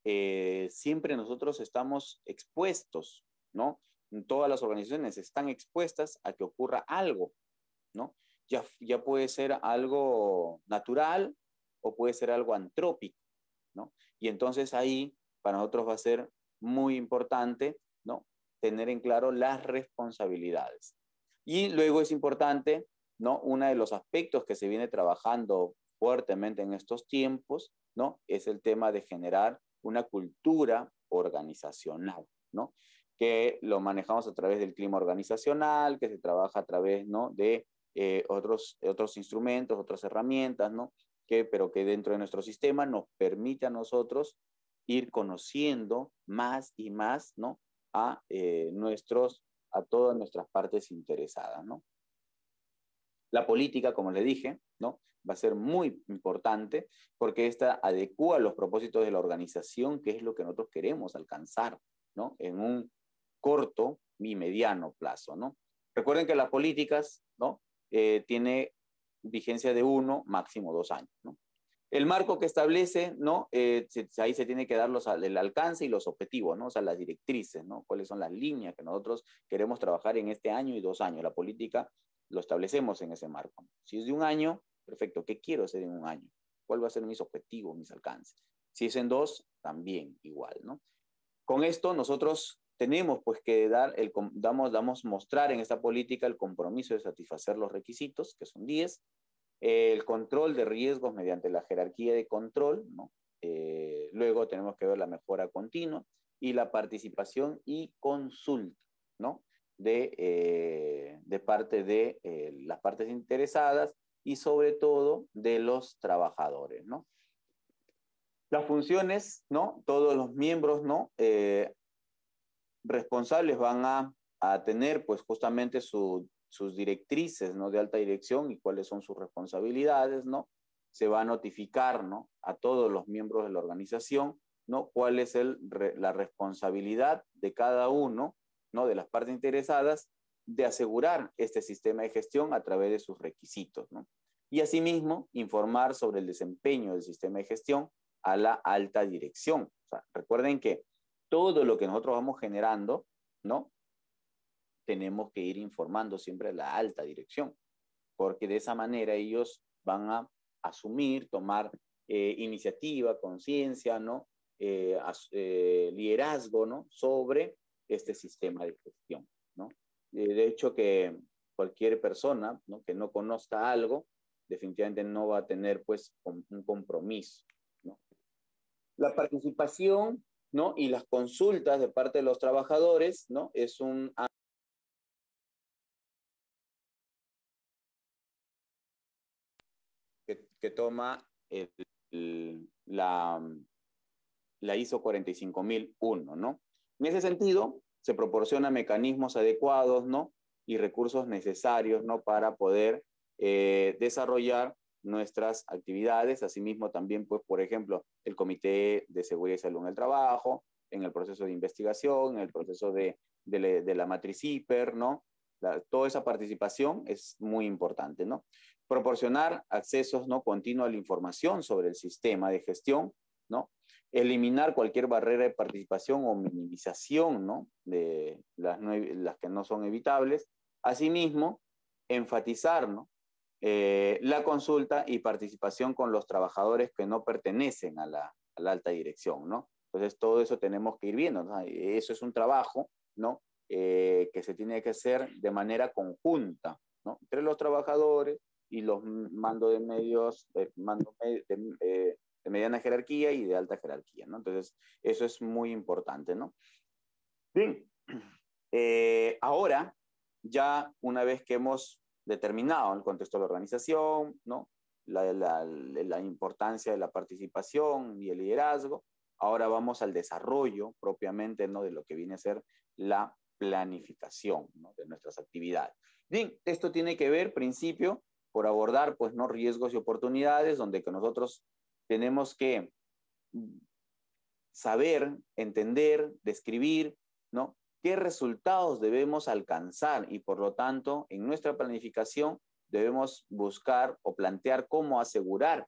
eh, siempre nosotros estamos expuestos, ¿no? Todas las organizaciones están expuestas a que ocurra algo, ¿no? Ya, ya puede ser algo natural o puede ser algo antrópico, ¿no? Y entonces ahí para nosotros va a ser muy importante, ¿no?, tener en claro las responsabilidades. Y luego es importante, ¿no?, uno de los aspectos que se viene trabajando fuertemente en estos tiempos, ¿no?, es el tema de generar una cultura organizacional, ¿no?, que lo manejamos a través del clima organizacional, que se trabaja a través, ¿no?, de eh, otros, otros instrumentos, otras herramientas, ¿no?, que, pero que dentro de nuestro sistema nos permite a nosotros ir conociendo más y más, ¿no?, a, eh, nuestros, a todas nuestras partes interesadas, ¿no? La política, como le dije, ¿no?, va a ser muy importante porque esta adecua los propósitos de la organización, que es lo que nosotros queremos alcanzar, ¿no?, en un corto y mediano plazo, ¿no? Recuerden que las políticas, ¿no?, eh, tiene vigencia de uno, máximo dos años, ¿no? El marco que establece, ¿no?, eh, se, ahí se tiene que dar los, el alcance y los objetivos, ¿no?, o sea, las directrices, ¿no?, cuáles son las líneas que nosotros queremos trabajar en este año y dos años. La política lo establecemos en ese marco. Si es de un año, perfecto, ¿qué quiero hacer en un año? ¿Cuál va a ser mis objetivos, mis alcances? Si es en dos, también igual, ¿no? Con esto nosotros tenemos pues que dar el, damos, damos mostrar en esta política el compromiso de satisfacer los requisitos, que son diez, el control de riesgos mediante la jerarquía de control, ¿no? Eh, luego tenemos que ver la mejora continua y la participación y consulta, ¿no?, de, eh, de parte de eh, las partes interesadas y sobre todo de los trabajadores, ¿no? Las funciones, ¿no?, todos los miembros, ¿no?, eh, responsables van a, a tener pues justamente su, sus directrices, ¿no?, de alta dirección y cuáles son sus responsabilidades, ¿no? Se va a notificar, ¿no?, a todos los miembros de la organización, ¿no?, cuál es el, la responsabilidad de cada uno, ¿no?, de las partes interesadas de asegurar este sistema de gestión a través de sus requisitos, ¿no? Y asimismo informar sobre el desempeño del sistema de gestión a la alta dirección. O sea, recuerden que todo lo que nosotros vamos generando, ¿no?, tenemos que ir informando siempre a la alta dirección, porque de esa manera ellos van a asumir, tomar eh, iniciativa, conciencia, ¿no?, eh, as, eh, liderazgo, ¿no?, sobre este sistema de gestión, ¿no? Eh, de hecho, que cualquier persona, ¿no?, que no conozca algo, definitivamente no va a tener pues un compromiso, ¿no? La participación, ¿no?, y las consultas de parte de los trabajadores, ¿no?, es un que, que toma el, el, la, la ISO cuarenta y cinco mil uno, ¿no? En ese sentido, se proporcionan mecanismos adecuados, ¿no?, y recursos necesarios, ¿no?, para poder eh, desarrollar nuestras actividades. Asimismo también, pues, por ejemplo, el Comité de Seguridad y Salud en el Trabajo, en el proceso de investigación, en el proceso de, de, le, de la matriz I P E R C, ¿no? La, toda esa participación es muy importante, ¿no? Proporcionar accesos, ¿no?, continuo a la información sobre el sistema de gestión, ¿no? Eliminar cualquier barrera de participación o minimización, ¿no?, de las, las que no son evitables. Asimismo, enfatizar, ¿no?, eh, la consulta y participación con los trabajadores que no pertenecen a la, a la alta dirección, ¿no? Entonces, todo eso tenemos que ir viendo, ¿no? Eso es un trabajo, ¿no?, eh, que se tiene que hacer de manera conjunta, ¿no?, entre los trabajadores y los mandos de medios, eh, mando de, de, de mediana jerarquía y de alta jerarquía, ¿no? Entonces, eso es muy importante, ¿no? Bien, eh, ahora, ya una vez que hemos determinado el contexto de la organización, ¿no?, la, la, la importancia de la participación y el liderazgo, ahora vamos al desarrollo propiamente, ¿no?, de lo que viene a ser la planificación, ¿no?, de nuestras actividades. Bien, esto tiene que ver, principio, por abordar, pues, ¿no?, riesgos y oportunidades, donde que nosotros tenemos que saber, entender, describir, ¿no?, qué resultados debemos alcanzar y, por lo tanto, en nuestra planificación debemos buscar o plantear cómo asegurar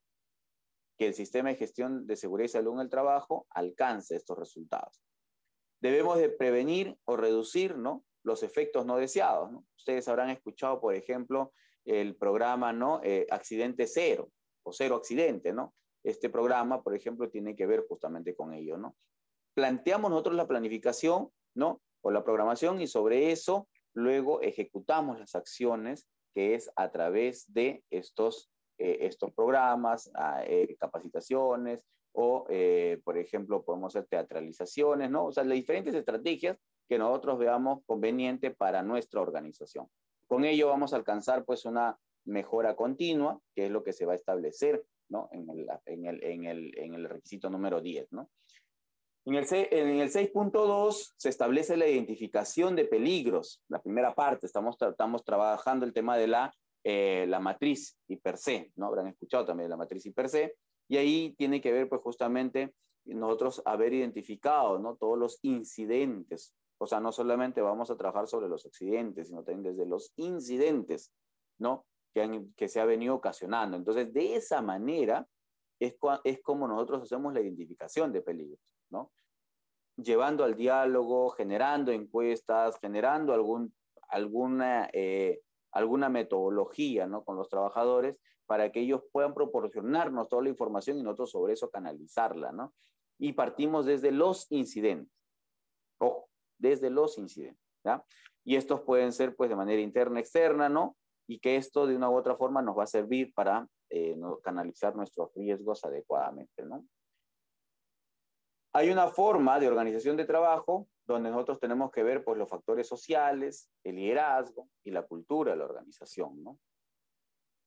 que el sistema de gestión de seguridad y salud en el trabajo alcance estos resultados. Debemos de prevenir o reducir, ¿no?, los efectos no deseados, ¿no? Ustedes habrán escuchado, por ejemplo, el programa, ¿no?, eh, accidente cero, o cero accidente, ¿no? Este programa, por ejemplo, tiene que ver justamente con ello, ¿no? Planteamos nosotros la planificación, ¿no?, o la programación, y sobre eso luego ejecutamos las acciones, que es a través de estos, eh, estos programas, eh, capacitaciones, o, eh, por ejemplo, podemos hacer teatralizaciones, ¿no? O sea, las diferentes estrategias que nosotros veamos conveniente para nuestra organización. Con ello vamos a alcanzar, pues, una mejora continua, que es lo que se va a establecer, ¿no?, en el, en el, en el, en el requisito número diez, ¿no? En el, el seis punto dos se establece la identificación de peligros. La primera parte, estamos, estamos trabajando el tema de la, eh, la matriz I P E R C, ¿no? Habrán escuchado también de la matriz I P E R C. Y ahí tiene que ver, pues, justamente nosotros haber identificado, ¿no?, todos los incidentes. O sea, no solamente vamos a trabajar sobre los accidentes, sino también desde los incidentes, ¿no?, que, han, que se ha venido ocasionando. Entonces, de esa manera es, es como nosotros hacemos la identificación de peligros, ¿no?, llevando al diálogo, generando encuestas, generando algún, alguna, eh, alguna metodología, ¿no?, con los trabajadores, para que ellos puedan proporcionarnos toda la información y nosotros sobre eso canalizarla, ¿no? Y partimos desde los incidentes. Ojo, desde los incidentes, ¿ya? Y estos pueden ser, pues, de manera interna, externa, ¿no? Y que esto, de una u otra forma, nos va a servir para eh, no, canalizar nuestros riesgos adecuadamente, ¿no? Hay una forma de organización de trabajo donde nosotros tenemos que ver, pues, los factores sociales, el liderazgo y la cultura de la organización, ¿no?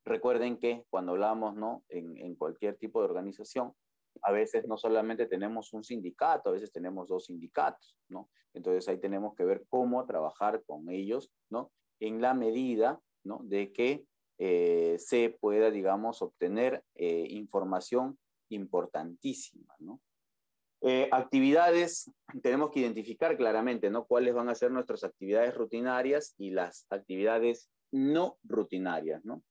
Recuerden que cuando hablamos, ¿no?, en, en cualquier tipo de organización, a veces no solamente tenemos un sindicato, a veces tenemos dos sindicatos, ¿no? Entonces ahí tenemos que ver cómo trabajar con ellos, ¿no?, en la medida, ¿no?, de que eh, se pueda, digamos, obtener eh, información importantísima, ¿no? Eh, actividades, tenemos que identificar claramente, ¿no?, cuáles van a ser nuestras actividades rutinarias y las actividades no rutinarias, ¿no?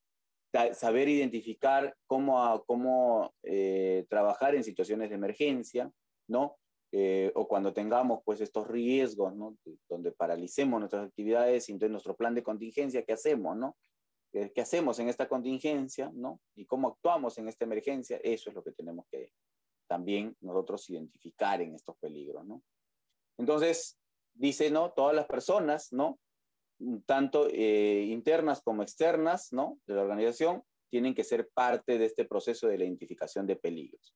Saber identificar cómo, cómo eh, trabajar en situaciones de emergencia, ¿no? Eh, o cuando tengamos, pues, estos riesgos, ¿no?, donde paralicemos nuestras actividades, y entonces nuestro plan de contingencia, ¿qué hacemos, no? Eh, ¿Qué hacemos en esta contingencia, no? Y cómo actuamos en esta emergencia, eso es lo que tenemos que también nosotros identificar en estos peligros, ¿no? Entonces, dice, ¿no?, todas las personas, ¿no?, tanto eh, internas como externas, ¿no?, de la organización, tienen que ser parte de este proceso de la identificación de peligros,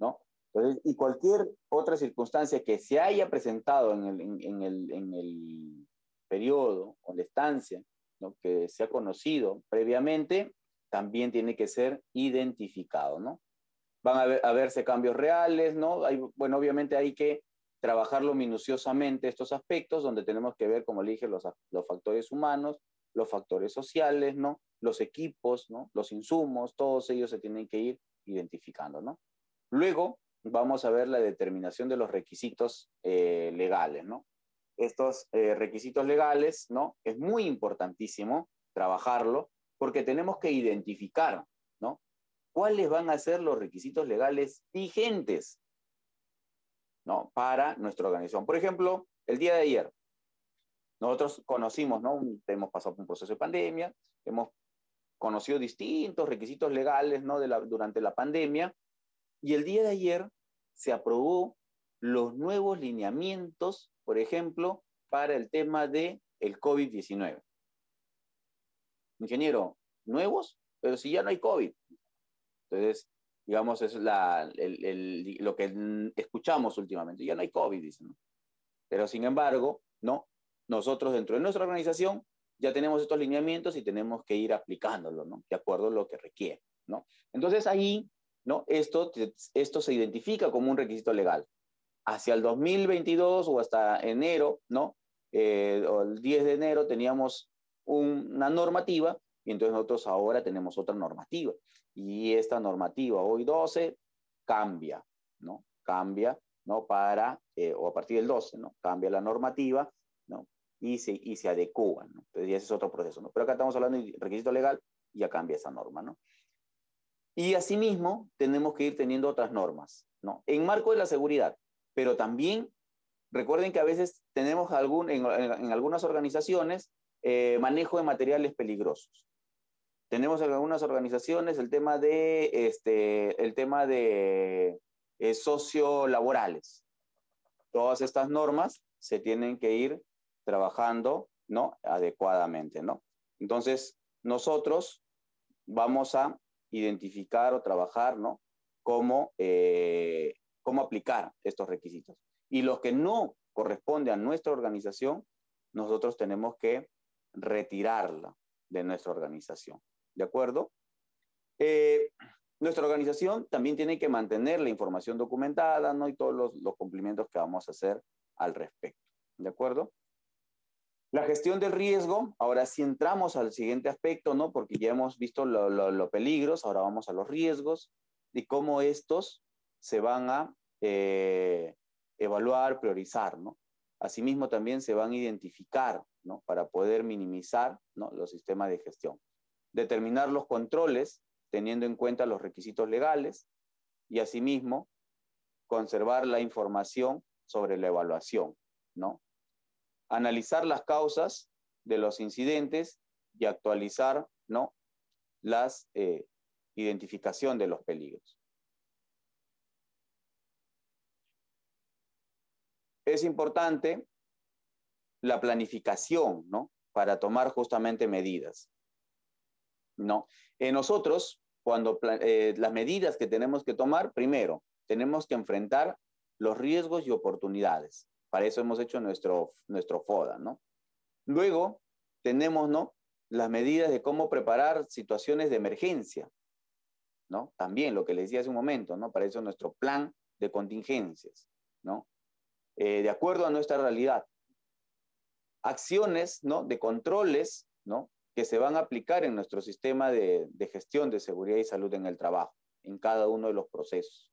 ¿no? Entonces, y cualquier otra circunstancia que se haya presentado en el, en, en el, en el periodo o la estancia, ¿no?, que se ha conocido previamente, también tiene que ser identificado, ¿no? Van a, ver, a verse cambios reales, ¿no? Hay, bueno, obviamente hay que trabajarlo minuciosamente estos aspectos, donde tenemos que ver, como le dije, los, los factores humanos, los factores sociales, ¿no?, los equipos, ¿no?, los insumos, todos ellos se tienen que ir identificando, ¿no? Luego vamos a ver la determinación de los requisitos eh, legales, ¿no? Estos eh, requisitos legales, ¿no?, es muy importantísimo trabajarlo, porque tenemos que identificar, ¿no?, cuáles van a ser los requisitos legales vigentes, ¿no?, para nuestra organización. Por ejemplo, el día de ayer, nosotros conocimos, ¿no?, un, hemos pasado por un proceso de pandemia, hemos conocido distintos requisitos legales, ¿no?, de la, durante la pandemia, y el día de ayer se aprobó los nuevos lineamientos, por ejemplo, para el tema del COVID diecinueve. Ingeniero, nuevos, pero si ya no hay COVID. Entonces, digamos, es la, el, el, lo que escuchamos últimamente, ya no hay COVID diecinueve. Pero sin embargo, ¿no?, nosotros dentro de nuestra organización ya tenemos estos lineamientos y tenemos que ir aplicándolos, ¿no?, de acuerdo a lo que requiere, ¿no? Entonces ahí, ¿no?, esto, esto se identifica como un requisito legal. Hacia el dos mil veintidós o hasta enero, ¿no?, eh, o el diez de enero teníamos un, una normativa, y entonces nosotros ahora tenemos otra normativa. Y esta normativa, hoy doce, cambia, ¿no? Cambia, ¿no?, para, eh, o a partir del doce, ¿no?, cambia la normativa, ¿no?, y se, y se adecua, ¿no? Entonces ese es otro proceso, ¿no? Pero acá estamos hablando de requisito legal, y ya cambia esa norma, ¿no? Y asimismo, tenemos que ir teniendo otras normas, ¿no?, en marco de la seguridad. Pero también, recuerden que a veces tenemos algún, en, en, en algunas organizaciones eh, manejo de materiales peligrosos. Tenemos en algunas organizaciones el tema de, este, el tema de eh, sociolaborales. Todas estas normas se tienen que ir trabajando, ¿no?, adecuadamente, ¿no? Entonces, nosotros vamos a identificar o trabajar, ¿no?, cómo, eh, cómo aplicar estos requisitos. Y los que no corresponden a nuestra organización, nosotros tenemos que retirarla de nuestra organización, ¿de acuerdo? Eh, nuestra organización también tiene que mantener la información documentada, ¿no?, y todos los, los cumplimientos que vamos a hacer al respecto, ¿de acuerdo? La gestión del riesgo, ahora sí entramos al siguiente aspecto, ¿no?, porque ya hemos visto los lo, lo peligros, ahora vamos a los riesgos y cómo estos se van a eh, evaluar, priorizar, ¿no? Asimismo, también se van a identificar, ¿no?, para poder minimizar, ¿no?, los sistemas de gestión. Determinar los controles, teniendo en cuenta los requisitos legales, y asimismo, conservar la información sobre la evaluación, ¿no? Analizar las causas de los incidentes y actualizar, ¿no?, las eh, identificación de los peligros. Es importante la planificación, ¿no?, para tomar justamente medidas, ¿no? Eh, nosotros, cuando eh, las medidas que tenemos que tomar, primero, tenemos que enfrentar los riesgos y oportunidades. Para eso hemos hecho nuestro, nuestro FODA, ¿no? Luego, tenemos, ¿no?, las medidas de cómo preparar situaciones de emergencia, ¿no? También lo que les decía hace un momento, ¿no? Para eso nuestro plan de contingencias, ¿no? Eh, de acuerdo a nuestra realidad. Acciones, ¿no?, de controles, ¿no?, que se van a aplicar en nuestro sistema de, de gestión de seguridad y salud en el trabajo, en cada uno de los procesos.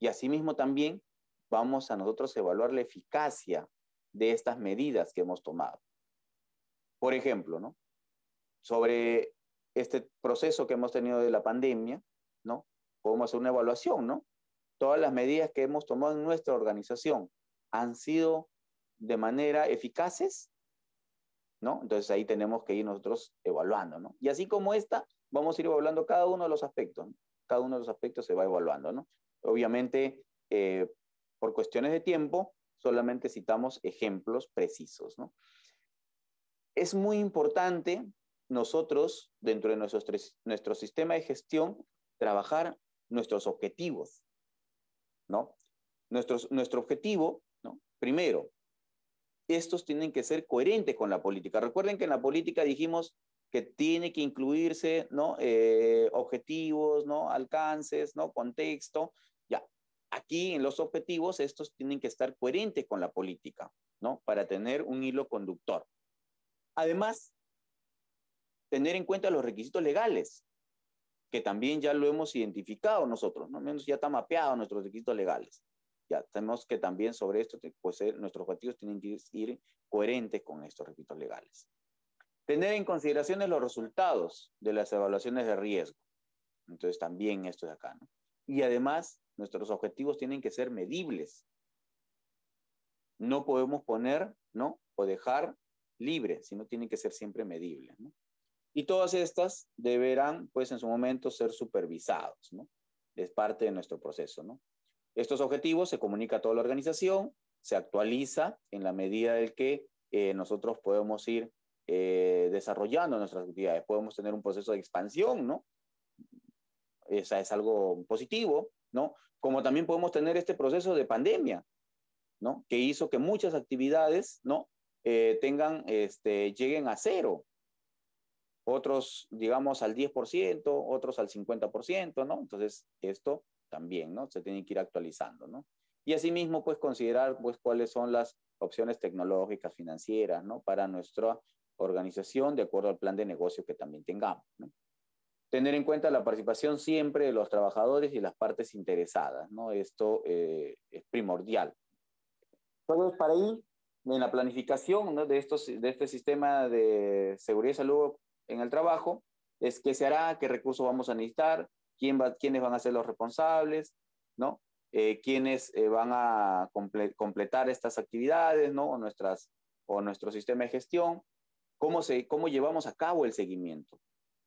Y asimismo también vamos a nosotros evaluar la eficacia de estas medidas que hemos tomado. Por ejemplo, ¿no?, sobre este proceso que hemos tenido de la pandemia, ¿no?, podemos hacer una evaluación, ¿no? Todas las medidas que hemos tomado en nuestra organización han sido de manera eficaces, ¿no? Entonces ahí tenemos que ir nosotros evaluando, ¿no? Y así como esta, vamos a ir evaluando cada uno de los aspectos, ¿no? Cada uno de los aspectos se va evaluando, ¿no? Obviamente, eh, por cuestiones de tiempo, solamente citamos ejemplos precisos, ¿no? Es muy importante nosotros, dentro de nuestros tres, nuestro sistema de gestión, trabajar nuestros objetivos, ¿no? Nuestros, nuestro objetivo, ¿no?, primero, estos tienen que ser coherentes con la política. Recuerden que en la política dijimos que tiene que incluirse, ¿no?, eh, objetivos, ¿no?, alcances, ¿no?, contexto. Ya, aquí en los objetivos estos tienen que estar coherentes con la política, ¿no?, para tener un hilo conductor. Además, tener en cuenta los requisitos legales, que también ya lo hemos identificado nosotros, ¿no? Menos ya está mapeado nuestros requisitos legales. Ya tenemos que también sobre esto, pues nuestros objetivos tienen que ir coherentes con estos requisitos legales. Tener en consideración los resultados de las evaluaciones de riesgo. Entonces también esto de acá, ¿no? Y además, nuestros objetivos tienen que ser medibles. No podemos poner, ¿no? O dejar libre, sino tienen que ser siempre medibles, ¿no? Y todas estas deberán, pues, en su momento ser supervisados, ¿no? Es parte de nuestro proceso, ¿no? Estos objetivos se comunica a toda la organización, se actualiza en la medida del que eh, nosotros podemos ir eh, desarrollando nuestras actividades. Podemos tener un proceso de expansión, ¿no? Esa es algo positivo, ¿no? Como también podemos tener este proceso de pandemia, ¿no? Que hizo que muchas actividades, ¿no? Eh, tengan, este, lleguen a cero. Otros, digamos, al diez por ciento, otros al cincuenta por ciento, ¿no? Entonces, esto también, ¿no? Se tiene que ir actualizando, ¿no? Y asimismo, pues, considerar, pues, cuáles son las opciones tecnológicas, financieras, ¿no? Para nuestra organización, de acuerdo al plan de negocio que también tengamos, ¿no? Tener en cuenta la participación siempre de los trabajadores y las partes interesadas, ¿no? Esto eh, es primordial. Entonces, para ir en la planificación, ¿no? de, estos, de este sistema de seguridad y salud en el trabajo, es qué se hará, qué recursos vamos a necesitar, quién va, quiénes van a ser los responsables, ¿no? Eh, quiénes eh, van a comple completar estas actividades, ¿no? O, nuestras, o nuestro sistema de gestión, cómo, se, cómo llevamos a cabo el seguimiento,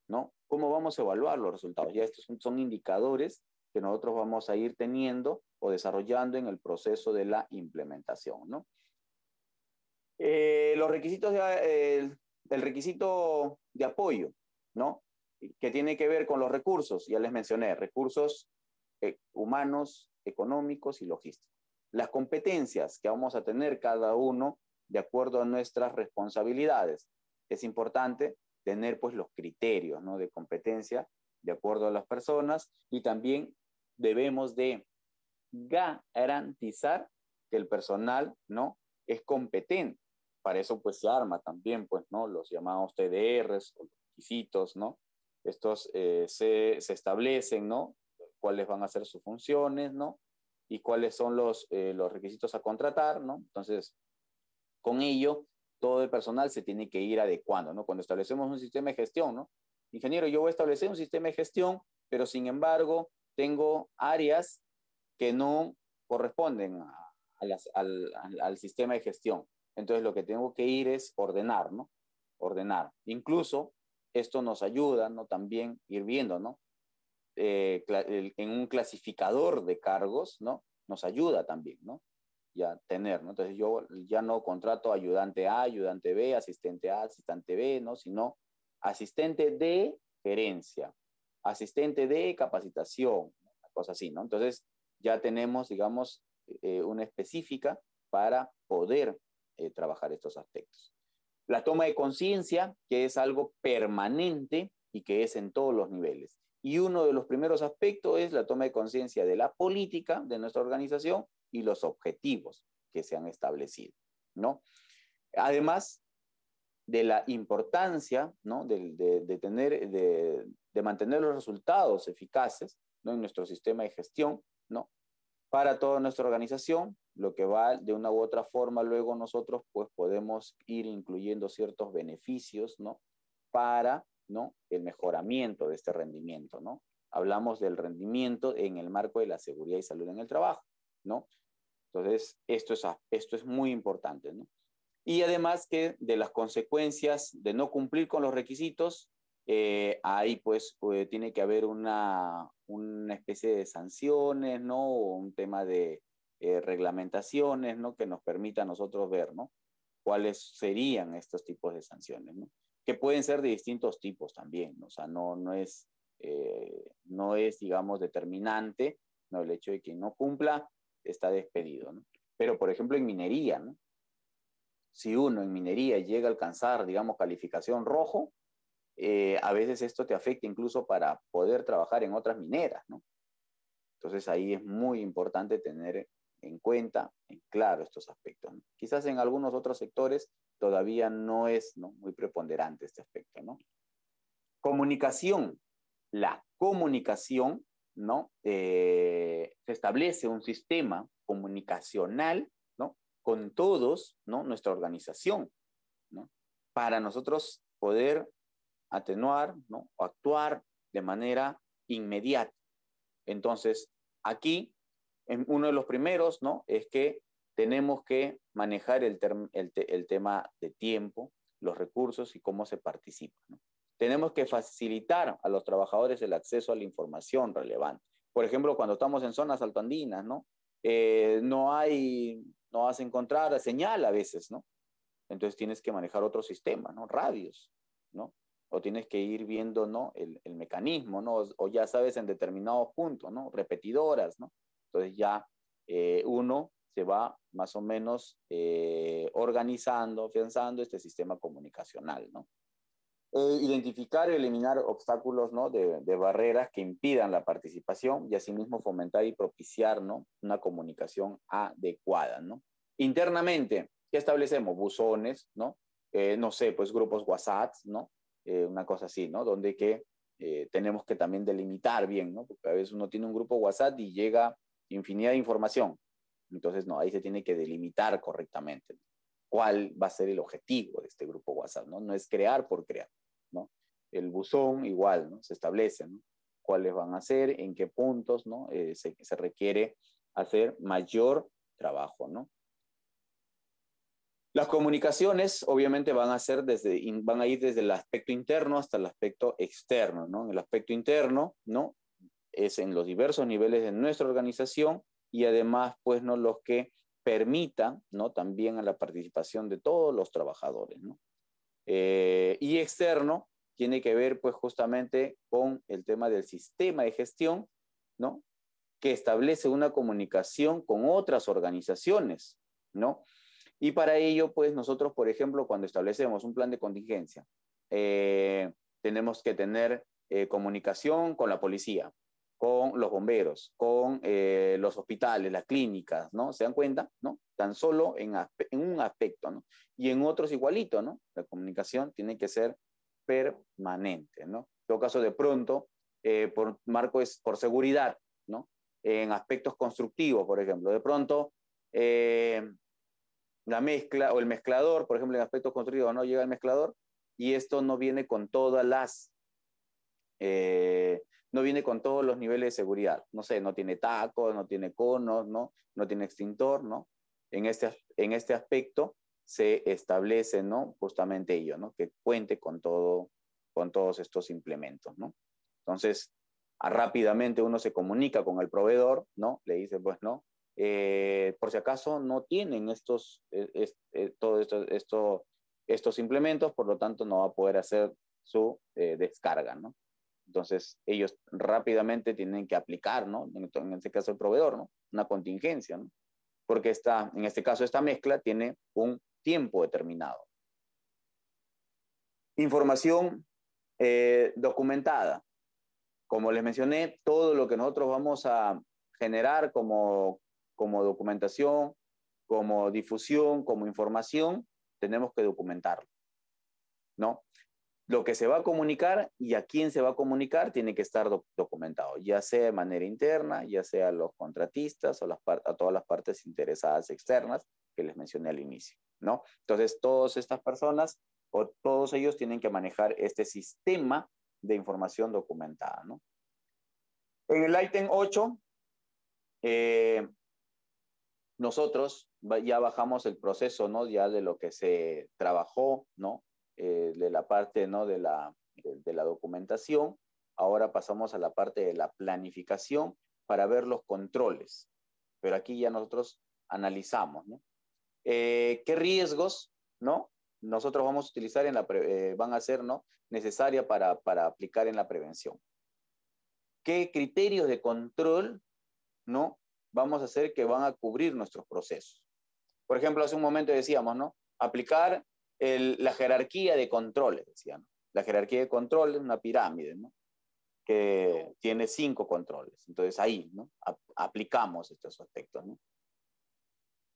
¿no? Cómo vamos a evaluar los resultados. Ya estos son, son indicadores que nosotros vamos a ir teniendo o desarrollando en el proceso de la implementación, ¿no? Eh, los requisitos de... Eh, el requisito de apoyo, ¿no? Que tiene que ver con los recursos, ya les mencioné, recursos eh, humanos, económicos y logísticos. Las competencias que vamos a tener cada uno de acuerdo a nuestras responsabilidades. Es importante tener, pues, los criterios, ¿no? De competencia de acuerdo a las personas, y también debemos de garantizar que el personal, ¿no? Es competente. Para eso, pues, se arma también, pues, ¿no? Los llamados T D Rs, o requisitos, ¿no? Estos eh, se, se establecen, ¿no? Cuáles van a ser sus funciones, ¿no? Y cuáles son los, eh, los requisitos a contratar, ¿no? Entonces, con ello, todo el personal se tiene que ir adecuando, ¿no? Cuando establecemos un sistema de gestión, ¿no? Ingeniero, yo voy a establecer un sistema de gestión, pero sin embargo, tengo áreas que no corresponden a, a las, al, al, al sistema de gestión. Entonces, lo que tengo que ir es ordenar, ¿no? Ordenar. Incluso, esto nos ayuda, ¿no? También ir viendo, ¿no? Eh, el, en un clasificador de cargos, ¿no? Nos ayuda también, ¿no? Ya tener, ¿no? Entonces, yo ya no contrato ayudante A, ayudante B, asistente A, asistente B, ¿no? Sino asistente de gerencia, asistente de capacitación, ¿no? Una cosa así, ¿no? Entonces, ya tenemos, digamos, eh, una específica para poder Eh, trabajar estos aspectos. La toma de conciencia, que es algo permanente y que es en todos los niveles. Y uno de los primeros aspectos es la toma de conciencia de la política de nuestra organización y los objetivos que se han establecido, ¿no? Además de la importancia, ¿no? de, de, de, tener, de, de mantener los resultados eficaces, ¿no? En nuestro sistema de gestión, ¿no? Para toda nuestra organización, lo que va de una u otra forma, luego nosotros, pues, podemos ir incluyendo ciertos beneficios, ¿no? Para, ¿no? El mejoramiento de este rendimiento, ¿no? Hablamos del rendimiento en el marco de la seguridad y salud en el trabajo, ¿no? Entonces, esto es, esto es muy importante, ¿no? Y además que de las consecuencias de no cumplir con los requisitos, eh, ahí, pues, eh, tiene que haber una, una especie de sanciones, ¿no? O un tema de Eh, reglamentaciones, ¿no? Que nos permita a nosotros ver, ¿no? Cuáles serían estos tipos de sanciones, ¿no? Que pueden ser de distintos tipos también, ¿no? O sea, no, no, es, eh, no es, digamos, determinante, ¿no? El hecho de que no cumpla está despedido, ¿no? Pero, por ejemplo, en minería, ¿no? Si uno en minería llega a alcanzar, digamos, calificación rojo, eh, a veces esto te afecta incluso para poder trabajar en otras mineras, ¿no? Entonces, ahí es muy importante tener en cuenta, en claro, estos aspectos, ¿no? Quizás en algunos otros sectores todavía no es, ¿no? Muy preponderante este aspecto, ¿no? Comunicación. La comunicación, ¿no? Eh, se establece un sistema comunicacional, ¿no? Con todos, ¿no? Nuestra organización, ¿no? Para nosotros poder atenuar, ¿no?, o actuar de manera inmediata. Entonces, aquí, en uno de los primeros, ¿no?, es que tenemos que manejar el, el, te el tema de tiempo, los recursos y cómo se participa, ¿no? Tenemos que facilitar a los trabajadores el acceso a la información relevante. Por ejemplo, cuando estamos en zonas altoandinas, ¿no? Eh, no hay, no vas a encontrar señal a veces, ¿no? Entonces tienes que manejar otro sistema, ¿no? Radios, ¿no? O tienes que ir viendo, ¿no?, el, el mecanismo, ¿no? O, o ya sabes, en determinados puntos, ¿no?, repetidoras, ¿no? Entonces ya eh, uno se va más o menos eh, organizando, afianzando este sistema comunicacional, ¿no? Eh, identificar y eliminar obstáculos, ¿no?, de, de barreras que impidan la participación y asimismo fomentar y propiciar, ¿no?, una comunicación adecuada, ¿no? Internamente, ¿qué establecemos? Buzones, ¿no? Eh, no sé, pues grupos WhatsApp, ¿no? Eh, una cosa así, ¿no? Donde que eh, tenemos que también delimitar bien, ¿no? Porque a veces uno tiene un grupo WhatsApp y llega infinidad de información. Entonces, no, ahí se tiene que delimitar correctamente, ¿no?, cuál va a ser el objetivo de este grupo WhatsApp, ¿no? No es crear por crear, ¿no? El buzón igual, ¿no? Se establece, ¿no?, cuáles van a ser, en qué puntos, ¿no?, eh, se, se requiere hacer mayor trabajo, ¿no? Las comunicaciones, obviamente, van a ser desde, van a ir desde el aspecto interno hasta el aspecto externo, ¿no? En el aspecto interno, ¿no?, es en los diversos niveles de nuestra organización, y además, pues, ¿no?, los que permitan, ¿no?, también a la participación de todos los trabajadores, ¿no? Eh, y externo tiene que ver, pues, justamente con el tema del sistema de gestión, ¿no?, que establece una comunicación con otras organizaciones, ¿no? Y para ello, pues, nosotros, por ejemplo, cuando establecemos un plan de contingencia, eh, tenemos que tener eh, comunicación con la policía, con los bomberos, con eh, los hospitales, las clínicas, ¿no? ¿Se dan cuenta? ¿No? Tan solo en, en un aspecto, ¿no? Y en otros igualito, ¿no? La comunicación tiene que ser permanente, ¿no? En todo caso, de pronto, eh, por marco es por seguridad, ¿no? En aspectos constructivos, por ejemplo, de pronto, eh, la mezcla o el mezclador, por ejemplo, en aspectos constructivos, ¿no? Llega el mezclador y esto no viene con todas las... Eh, no viene con todos los niveles de seguridad, no sé, no tiene tacos, no tiene conos, ¿no? No tiene extintor, ¿no? En este, en este aspecto se establece, ¿no?, justamente ello, ¿no?, que cuente con, todo, con todos estos implementos, ¿no? Entonces, a, rápidamente uno se comunica con el proveedor, ¿no? Le dice, pues, ¿no?, eh, por si acaso no tienen estos, eh, es, eh, todo esto, esto, estos implementos, por lo tanto no va a poder hacer su eh, descarga, ¿no? Entonces, ellos rápidamente tienen que aplicar, ¿no?, en este caso el proveedor, ¿no?, una contingencia, ¿no?, porque esta, en este caso esta mezcla tiene un tiempo determinado. Información eh, documentada. Como les mencioné, todo lo que nosotros vamos a generar como, como documentación, como difusión, como información, tenemos que documentarlo, ¿no? Lo que se va a comunicar y a quién se va a comunicar tiene que estar doc documentado, ya sea de manera interna, ya sea a los contratistas o las a todas las partes interesadas externas que les mencioné al inicio, ¿no? Entonces, todas estas personas o todos ellos tienen que manejar este sistema de información documentada, ¿no? En el ítem ocho, eh, nosotros ya bajamos el proceso, ¿no?, ya de lo que se trabajó, ¿no?, Eh, de la parte, ¿no?, de, la, de, de la documentación. Ahora pasamos a la parte de la planificación para ver los controles. Pero aquí ya nosotros analizamos, ¿no? Eh, ¿Qué riesgos, ¿no?, nosotros vamos a utilizar en la pre eh, van a ser, ¿no?, necesaria para, para aplicar en la prevención? ¿Qué criterios de control, ¿no?, vamos a hacer que van a cubrir nuestros procesos? Por ejemplo, hace un momento decíamos, ¿no?, aplicar El, la jerarquía de controles, decían, ¿no? La jerarquía de controles es una pirámide, ¿no?, que tiene cinco controles. Entonces ahí, ¿no?, A, aplicamos estos aspectos, ¿no?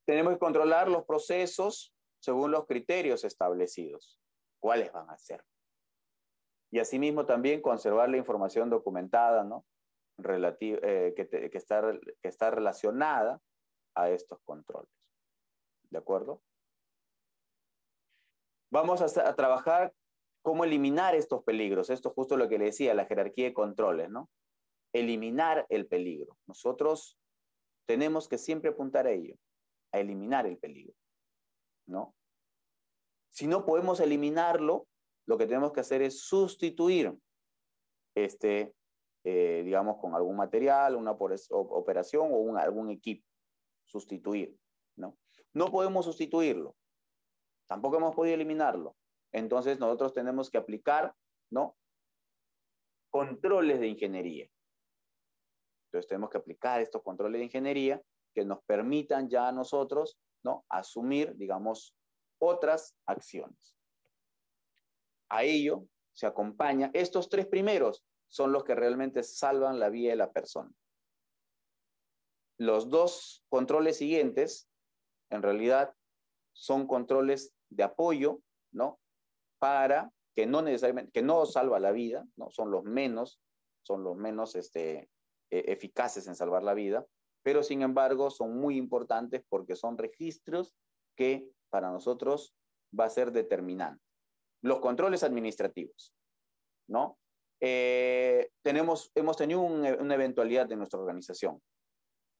Tenemos que controlar los procesos según los criterios establecidos. ¿Cuáles van a ser? Y asimismo también conservar la información documentada, ¿no?, Relati- eh, que, te, que, está, que está relacionada a estos controles. ¿De acuerdo? Vamos a, a trabajar ¿Cómo eliminar estos peligros? Esto es justo lo que le decía, la jerarquía de controles, ¿no? Eliminar el peligro. Nosotros tenemos que siempre apuntar a ello, a eliminar el peligro, ¿no? Si no podemos eliminarlo, lo que tenemos que hacer es sustituir este, eh, digamos, con algún material, una operación o un, algún equipo. Sustituir, ¿no? No podemos sustituirlo. Tampoco hemos podido eliminarlo. Entonces nosotros tenemos que aplicar, ¿no? Controles de ingeniería. Entonces tenemos que aplicar estos controles de ingeniería que nos permitan ya a nosotros, ¿no? Asumir, digamos, otras acciones. A ello se acompaña, estos tres primeros son los que realmente salvan la vida de la persona. Los dos controles siguientes, en realidad, son controles de apoyo, ¿no? Para que no necesariamente, que no salva la vida, ¿no? Son los menos, son los menos este, eficaces en salvar la vida, pero sin embargo son muy importantes porque son registros que para nosotros va a ser determinante. Los controles administrativos, ¿no? Eh, tenemos, hemos tenido un, una eventualidad en nuestra organización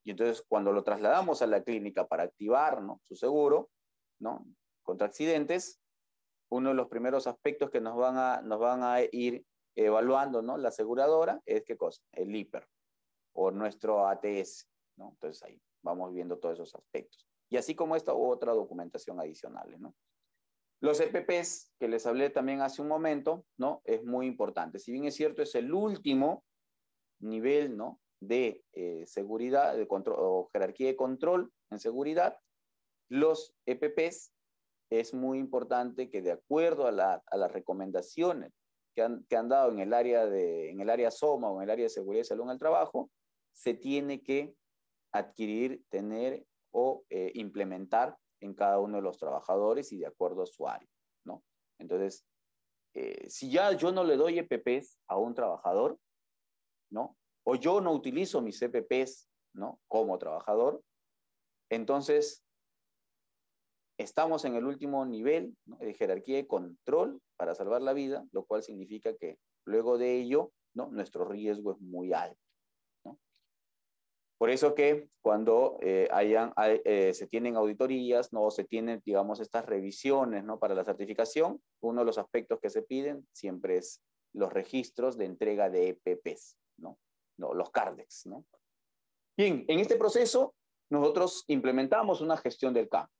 y entonces cuando lo trasladamos a la clínica para activar, ¿no? Su seguro, ¿no? Contra accidentes, uno de los primeros aspectos que nos van a, nos van a ir evaluando, ¿no? La aseguradora es qué cosa, el I P E R C o nuestro A T S, ¿no? Entonces ahí vamos viendo todos esos aspectos. Y así como esta u otra documentación adicional, ¿no? Los E P Ps, que les hablé también hace un momento, ¿no? Es muy importante. Si bien es cierto, es el último nivel, ¿no? De eh, seguridad, de control, o jerarquía de control en seguridad, los E P Ps. Es muy importante que de acuerdo a, la, a las recomendaciones que han, que han dado en el, área de, en el área SOMA o en el área de seguridad y salud en el trabajo, se tiene que adquirir, tener o eh, implementar en cada uno de los trabajadores y de acuerdo a su área, ¿no? Entonces, eh, si ya yo no le doy E P Ps a un trabajador, ¿no? O yo no utilizo mis E P Ps, ¿no? Como trabajador, entonces estamos en el último nivel, ¿no? De jerarquía de control para salvar la vida, lo cual significa que luego de ello, ¿no? Nuestro riesgo es muy alto, ¿no? Por eso que cuando eh, hayan, hay, eh, se tienen auditorías, ¿no? O se tienen, digamos, estas revisiones, ¿no? Para la certificación, uno de los aspectos que se piden siempre es los registros de entrega de E P Ps, ¿no? No, los CARDEX, ¿no? Bien, en este proceso nosotros implementamos una gestión del cambio.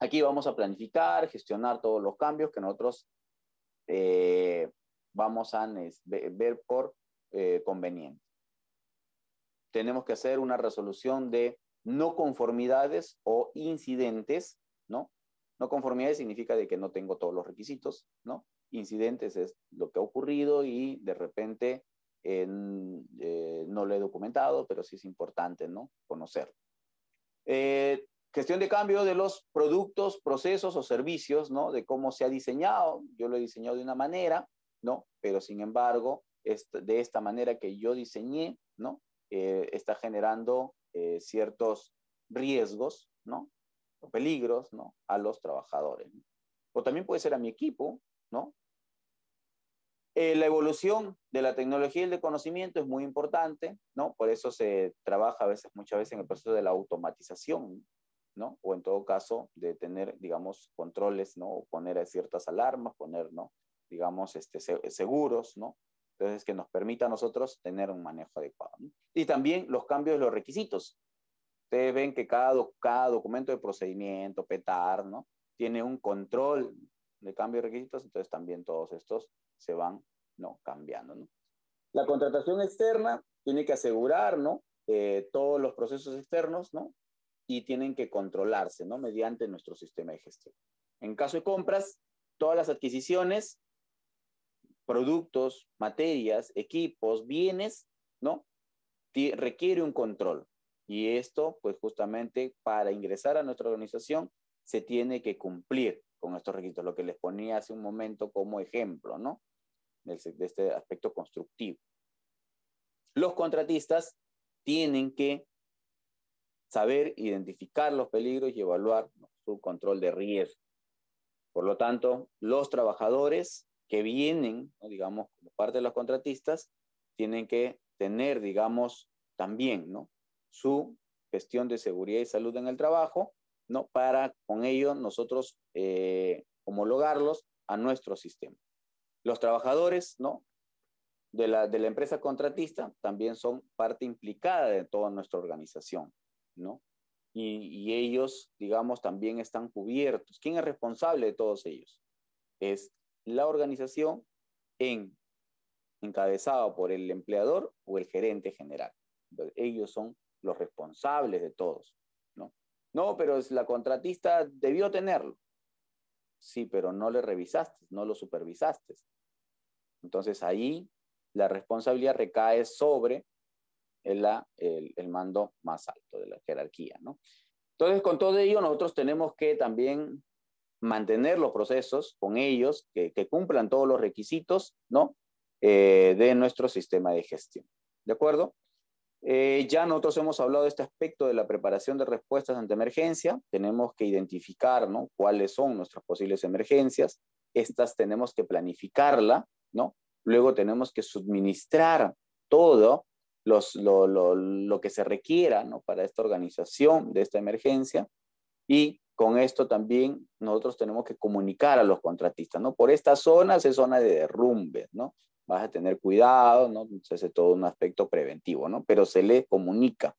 Aquí vamos a planificar, gestionar todos los cambios que nosotros eh, vamos a ver por eh, conveniente. Tenemos que hacer una resolución de no conformidades o incidentes, ¿no? No conformidades significa de que no tengo todos los requisitos, ¿no? Incidentes es lo que ha ocurrido y de repente eh, eh, no lo he documentado, pero sí es importante, ¿no? Conocerlo. Eh, Gestión de cambio de los productos, procesos o servicios, ¿no? De cómo se ha diseñado. Yo lo he diseñado de una manera, ¿no? Pero sin embargo, esta, de esta manera que yo diseñé, ¿no? Eh, está generando eh, ciertos riesgos, ¿no? O peligros, ¿no? A los trabajadores, ¿no? O también puede ser a mi equipo, ¿no? Eh, la evolución de la tecnología y el de conocimiento es muy importante, ¿no? Por eso se trabaja a veces, muchas veces en el proceso de la automatización, ¿no? ¿no? O en todo caso, de tener, digamos, controles, ¿no? O poner ciertas alarmas, poner, ¿no? Digamos, este, seguros, ¿no? Entonces, que nos permita a nosotros tener un manejo adecuado, ¿no? Y también los cambios de los requisitos. Ustedes ven que cada, cada documento de procedimiento, P T A R, ¿no? Tiene un control de cambio de requisitos, entonces también todos estos se van, ¿no? Cambiando, ¿no? La contratación externa tiene que asegurar, ¿no? Eh, todos los procesos externos, ¿no? Y tienen que controlarse, ¿no? Mediante nuestro sistema de gestión. En caso de compras, todas las adquisiciones, productos, materias, equipos, bienes, ¿no? T- requiere un control. Y esto, pues justamente para ingresar a nuestra organización, se tiene que cumplir con estos requisitos, lo que les ponía hace un momento como ejemplo, ¿no? De este aspecto constructivo. Los contratistas tienen que saber identificar los peligros y evaluar, ¿no? Su control de riesgo. Por lo tanto, los trabajadores que vienen, ¿no?, digamos, como parte de los contratistas, tienen que tener, digamos, también, ¿no?, su gestión de seguridad y salud en el trabajo, ¿no?, para con ello nosotros eh, homologarlos a nuestro sistema. Los trabajadores, ¿no?, de la, de la empresa contratista también son parte implicada de toda nuestra organización, ¿no? Y, y ellos, digamos, también están cubiertos. ¿Quién es responsable de todos ellos? Es la organización en, encabezada por el empleador o el gerente general. Entonces, ellos son los responsables de todos, ¿no? No, pero es la contratista debió tenerlo. Sí, pero no le revisaste, no lo supervisaste. Entonces, ahí la responsabilidad recae sobre el, el, el mando más alto de la jerarquía, ¿no? Entonces, con todo ello, nosotros tenemos que también mantener los procesos con ellos, que, que cumplan todos los requisitos, ¿no?, eh, de nuestro sistema de gestión. ¿De acuerdo? Eh, ya nosotros hemos hablado de este aspecto de la preparación de respuestas ante emergencia. Tenemos que identificar, ¿no?, cuáles son nuestras posibles emergencias. Estas tenemos que planificarla, ¿no? Luego tenemos que suministrar todo los, lo, lo, lo que se requiera, ¿no?, para esta organización de esta emergencia. Y con esto también nosotros tenemos que comunicar a los contratistas, ¿no? Por estas zonas es zona de derrumbes, ¿no? Vas a tener cuidado, ¿no? Se hace todo un aspecto preventivo, ¿no? Pero se le comunica,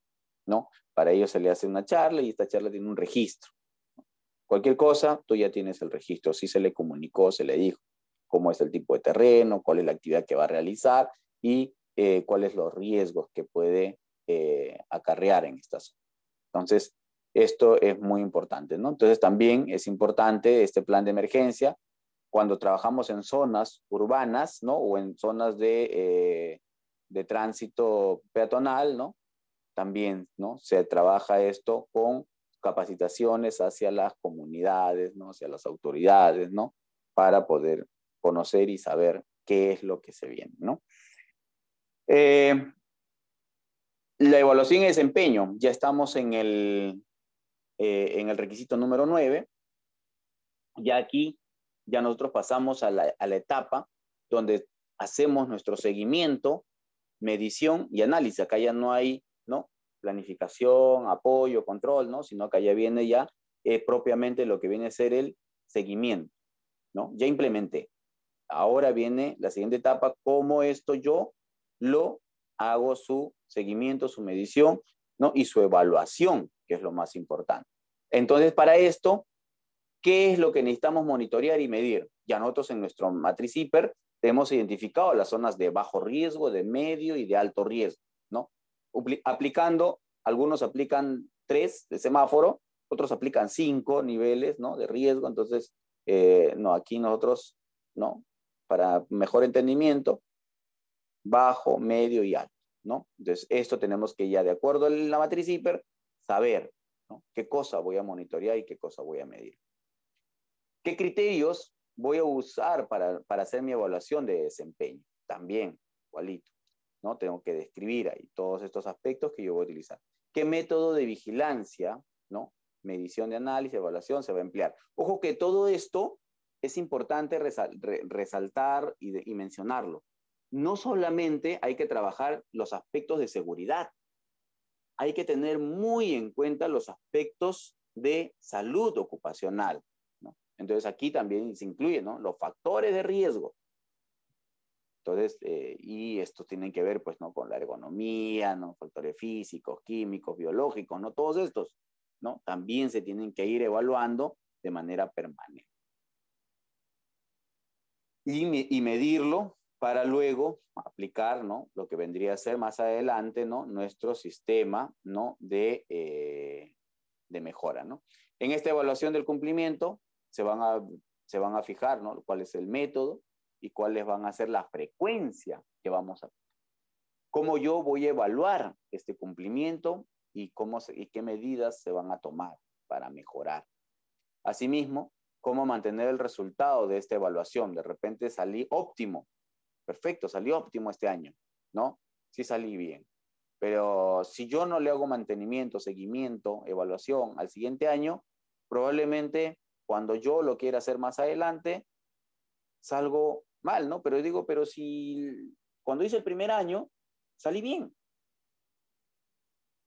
¿no? Para ello se le hace una charla y esta charla tiene un registro, ¿no? Cualquier cosa, tú ya tienes el registro. Si se le comunicó, se le dijo cómo es el tipo de terreno, cuál es la actividad que va a realizar y eh, cuáles los riesgos que puede eh, acarrear en esta zona. Entonces, esto es muy importante, ¿no? Entonces, también es importante este plan de emergencia cuando trabajamos en zonas urbanas, ¿no?, o en zonas de, eh, de tránsito peatonal, ¿no? También, ¿no?, se trabaja esto con capacitaciones hacia las comunidades, ¿no?, hacia las autoridades, ¿no?, para poder conocer y saber qué es lo que se viene, ¿no? Eh, la evaluación y desempeño. Ya estamos en el, eh, en el requisito número nueve. Ya aquí ya nosotros pasamos a la, a la etapa donde hacemos nuestro seguimiento, medición y análisis. Acá ya no hay, ¿no?, planificación, apoyo, control, ¿no?, sino acá ya viene ya eh, propiamente lo que viene a ser el seguimiento, ¿no? Ya implementé. Ahora viene la siguiente etapa, cómo esto yo lo hago su seguimiento, su medición, ¿no?, y su evaluación, que es lo más importante. Entonces, para esto, ¿qué es lo que necesitamos monitorear y medir? Ya nosotros en nuestro matriz I P E R C hemos identificado las zonas de bajo riesgo, de medio y de alto riesgo, ¿no? Aplicando, algunos aplican tres de semáforo, otros aplican cinco niveles, ¿no?, de riesgo. Entonces, eh, no, aquí nosotros, ¿no?, para mejor entendimiento, bajo, medio y alto, ¿no? Entonces, esto tenemos que ya, de acuerdo a la matriz I P E R C, saber, ¿no?, qué cosa voy a monitorear y qué cosa voy a medir. ¿Qué criterios voy a usar para, para hacer mi evaluación de desempeño? También, igualito, ¿no? Tengo que describir ahí todos estos aspectos que yo voy a utilizar. ¿Qué método de vigilancia, ¿no?, medición de análisis, evaluación se va a emplear? Ojo que todo esto es importante resal, re, resaltar y, de, y mencionarlo. No solamente hay que trabajar los aspectos de seguridad, hay que tener muy en cuenta los aspectos de salud ocupacional. Entonces, aquí también se incluyen, ¿no?, los factores de riesgo. Entonces, eh, y estos tienen que ver, pues, ¿no?, con la ergonomía, ¿no?, factores físicos, químicos, biológicos, ¿no? Todos estos, ¿no?, también se tienen que ir evaluando de manera permanente. Y, me, y medirlo para luego aplicar, ¿no?, lo que vendría a ser más adelante, ¿no?, nuestro sistema, ¿no?, de, eh, de mejora, ¿no? En esta evaluación del cumplimiento, Se van, a, se van a fijar, ¿no?, cuál es el método y cuáles van a ser la frecuencia que vamos a aplicar. Cómo yo voy a evaluar este cumplimiento y, cómo se, y qué medidas se van a tomar para mejorar. Asimismo, cómo mantener el resultado de esta evaluación. De repente salí óptimo. Perfecto, salí óptimo este año, ¿no? Sí salí bien. Pero si yo no le hago mantenimiento, seguimiento, evaluación al siguiente año, probablemente cuando yo lo quiera hacer más adelante, salgo mal, ¿no? Pero digo, pero si cuando hice el primer año, salí bien.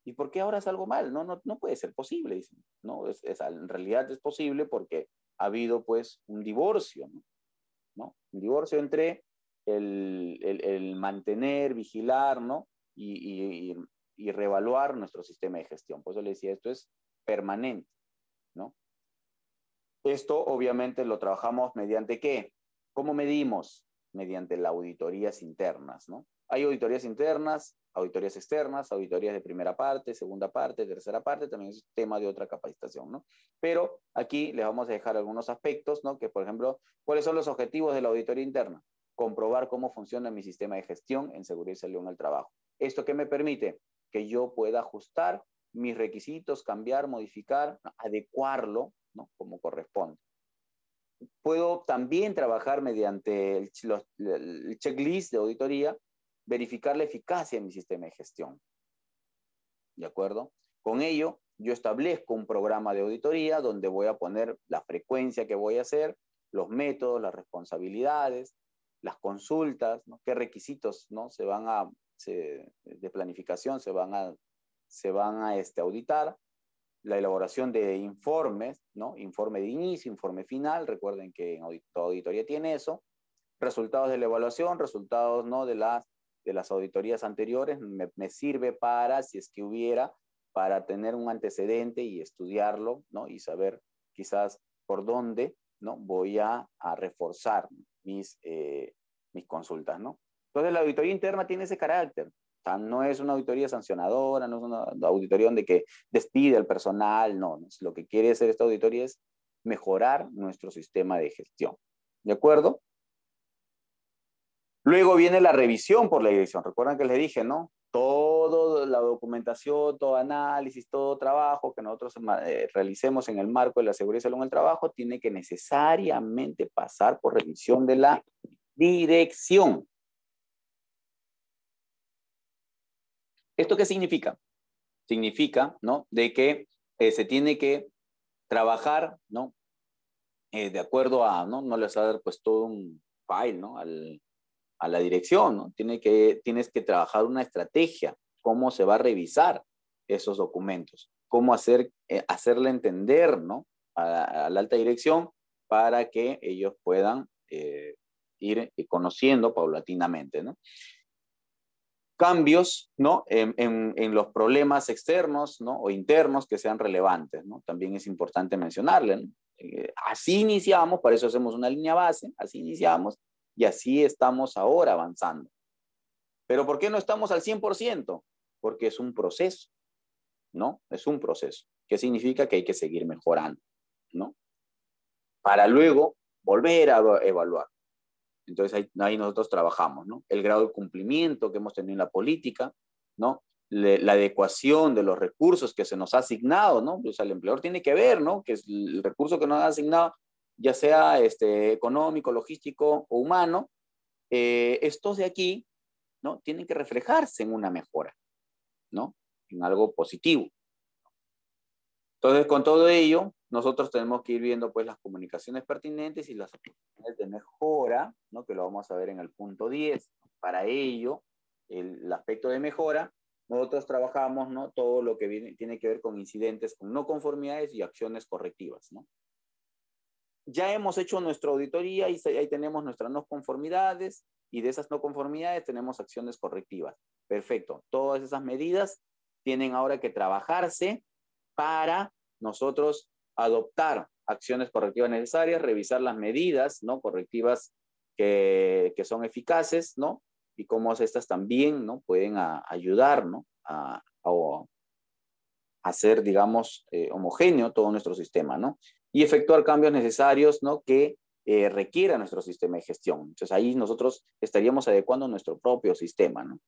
¿Y por qué ahora salgo mal? No, no, no puede ser posible, dicen. No, es, es, en realidad es posible porque ha habido, pues, un divorcio, ¿no? ¿No? Un divorcio entre el, el, el mantener, vigilar, ¿no? Y, y, y, y reevaluar nuestro sistema de gestión. Por eso le decía, esto es permanente, ¿no? Esto, obviamente, lo trabajamos mediante ¿qué? ¿Cómo medimos? Mediante las auditorías internas, ¿no? Hay auditorías internas, auditorías externas, auditorías de primera parte, segunda parte, tercera parte, también es tema de otra capacitación, ¿no? Pero aquí les vamos a dejar algunos aspectos, ¿no? Que, por ejemplo, ¿cuáles son los objetivos de la auditoría interna? Comprobar cómo funciona mi sistema de gestión en seguridad y salud en el trabajo. ¿Esto qué me permite? Que yo pueda ajustar mis requisitos, cambiar, modificar, adecuarlo, ¿no? Como corresponde. Puedo también trabajar mediante el, los, el checklist de auditoría, verificar la eficacia en mi sistema de gestión. ¿De acuerdo? Con ello, yo establezco un programa de auditoría donde voy a poner la frecuencia que voy a hacer, los métodos, las responsabilidades, las consultas, ¿no? Qué requisitos, ¿no? se van a, se, de planificación se van a, se van a este, auditar, la elaboración de informes, ¿no? Informe de inicio, informe final, recuerden que toda auditoría tiene eso, resultados de la evaluación, resultados, ¿no? de las de las auditorías anteriores, me, me sirve para, si es que hubiera, para tener un antecedente y estudiarlo, ¿no? Y saber quizás por dónde, ¿no? voy a, a reforzar mis, eh, mis consultas, ¿no? Entonces, la auditoría interna tiene ese carácter. O sea, no es una auditoría sancionadora, no es una auditoría donde que despide al personal, no. Lo que quiere hacer esta auditoría es mejorar nuestro sistema de gestión. ¿De acuerdo? Luego viene la revisión por la dirección. Recuerdan que les dije, ¿no? Toda la documentación, todo análisis, todo trabajo que nosotros eh, realicemos en el marco de la seguridad y salud en el trabajo tiene que necesariamente pasar por revisión de la dirección. ¿Esto qué significa? Significa, ¿no? De que eh, se tiene que trabajar, ¿no? Eh, de acuerdo a, ¿no? No les va a dar pues todo un file, ¿no? Al... a la dirección, ¿no? Tiene que, tienes que trabajar una estrategia, cómo se va a revisar esos documentos, cómo hacer, eh, hacerle entender, ¿no? a, a la alta dirección para que ellos puedan eh, ir conociendo paulatinamente, ¿no? Cambios, ¿no? En, en, en los problemas externos, ¿no? o internos que sean relevantes, ¿no? También es importante mencionarle, ¿no? eh, así iniciamos, para eso hacemos una línea base, así iniciamos, y así estamos ahora avanzando. ¿Pero por qué no estamos al cien por ciento? Porque es un proceso, ¿no? Es un proceso. ¿Qué significa? Que hay que seguir mejorando, ¿no? Para luego volver a evaluar. Entonces ahí, ahí nosotros trabajamos, ¿no? El grado de cumplimiento que hemos tenido en la política, ¿no? Le, la adecuación de los recursos que se nos ha asignado, ¿no? O sea, el empleador tiene que ver, ¿no? Que es el recurso que nos ha asignado, ya sea este, económico, logístico o humano, eh, estos de aquí, ¿no? tienen que reflejarse en una mejora, ¿no? en algo positivo. Entonces, con todo ello, nosotros tenemos que ir viendo pues, las comunicaciones pertinentes y las oportunidades de mejora, ¿no? que lo vamos a ver en el punto diez. Para ello, el, el aspecto de mejora, nosotros trabajamos, ¿no? todo lo que viene, tiene que ver con incidentes, con no conformidades y acciones correctivas, ¿no? Ya hemos hecho nuestra auditoría y ahí tenemos nuestras no conformidades y de esas no conformidades tenemos acciones correctivas. Perfecto. Todas esas medidas tienen ahora que trabajarse para nosotros adoptar acciones correctivas necesarias, revisar las medidas, ¿no? correctivas que, que son eficaces, ¿no? y cómo estas también, ¿no? pueden a, ayudar, ¿no? a, a, a hacer, digamos, eh, homogéneo todo nuestro sistema, ¿no? y efectuar cambios necesarios, ¿no? que eh, requiera nuestro sistema de gestión. Entonces, ahí nosotros estaríamos adecuando nuestro propio sistema, ¿no?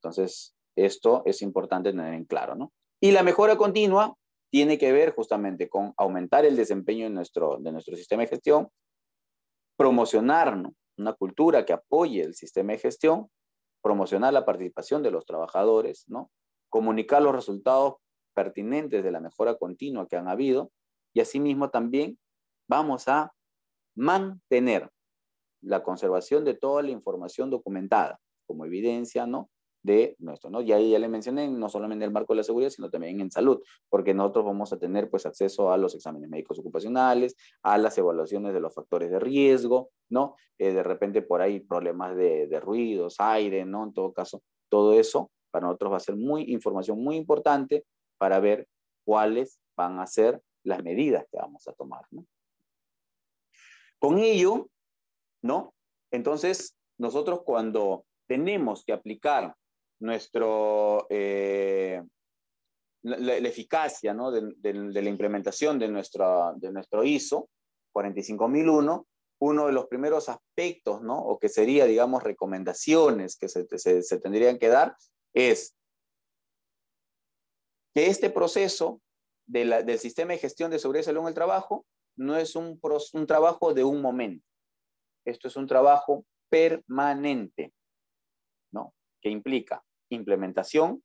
Entonces, esto es importante tener en claro, ¿no? Y la mejora continua tiene que ver justamente con aumentar el desempeño de nuestro, de nuestro sistema de gestión, promocionar, ¿no? una cultura que apoye el sistema de gestión, promocionar la participación de los trabajadores, ¿no? comunicar los resultados pertinentes de la mejora continua que han habido, y asimismo también vamos a mantener la conservación de toda la información documentada como evidencia, ¿no?, de nuestro, ¿no? Y ahí ya le mencioné, no solamente en el marco de la seguridad, sino también en salud, porque nosotros vamos a tener, pues, acceso a los exámenes médicos ocupacionales, a las evaluaciones de los factores de riesgo, ¿no? Eh, de repente por ahí problemas de, de ruidos, aire, ¿no? En todo caso, todo eso para nosotros va a ser muy, información muy importante para ver cuáles van a ser las medidas que vamos a tomar, ¿no? Con ello, ¿no? Entonces, nosotros cuando tenemos que aplicar nuestro, eh, la, la, la eficacia, ¿no?, de, de, de la implementación de, nuestra, de nuestro ISO cuarenta y cinco mil uno, uno de los primeros aspectos, ¿no?, o que sería, digamos, recomendaciones que se, se, se tendrían que dar, es que este proceso de la, del sistema de gestión de seguridad y salud en el trabajo no es un, un trabajo de un momento. Esto es un trabajo permanente, ¿no?, que implica implementación,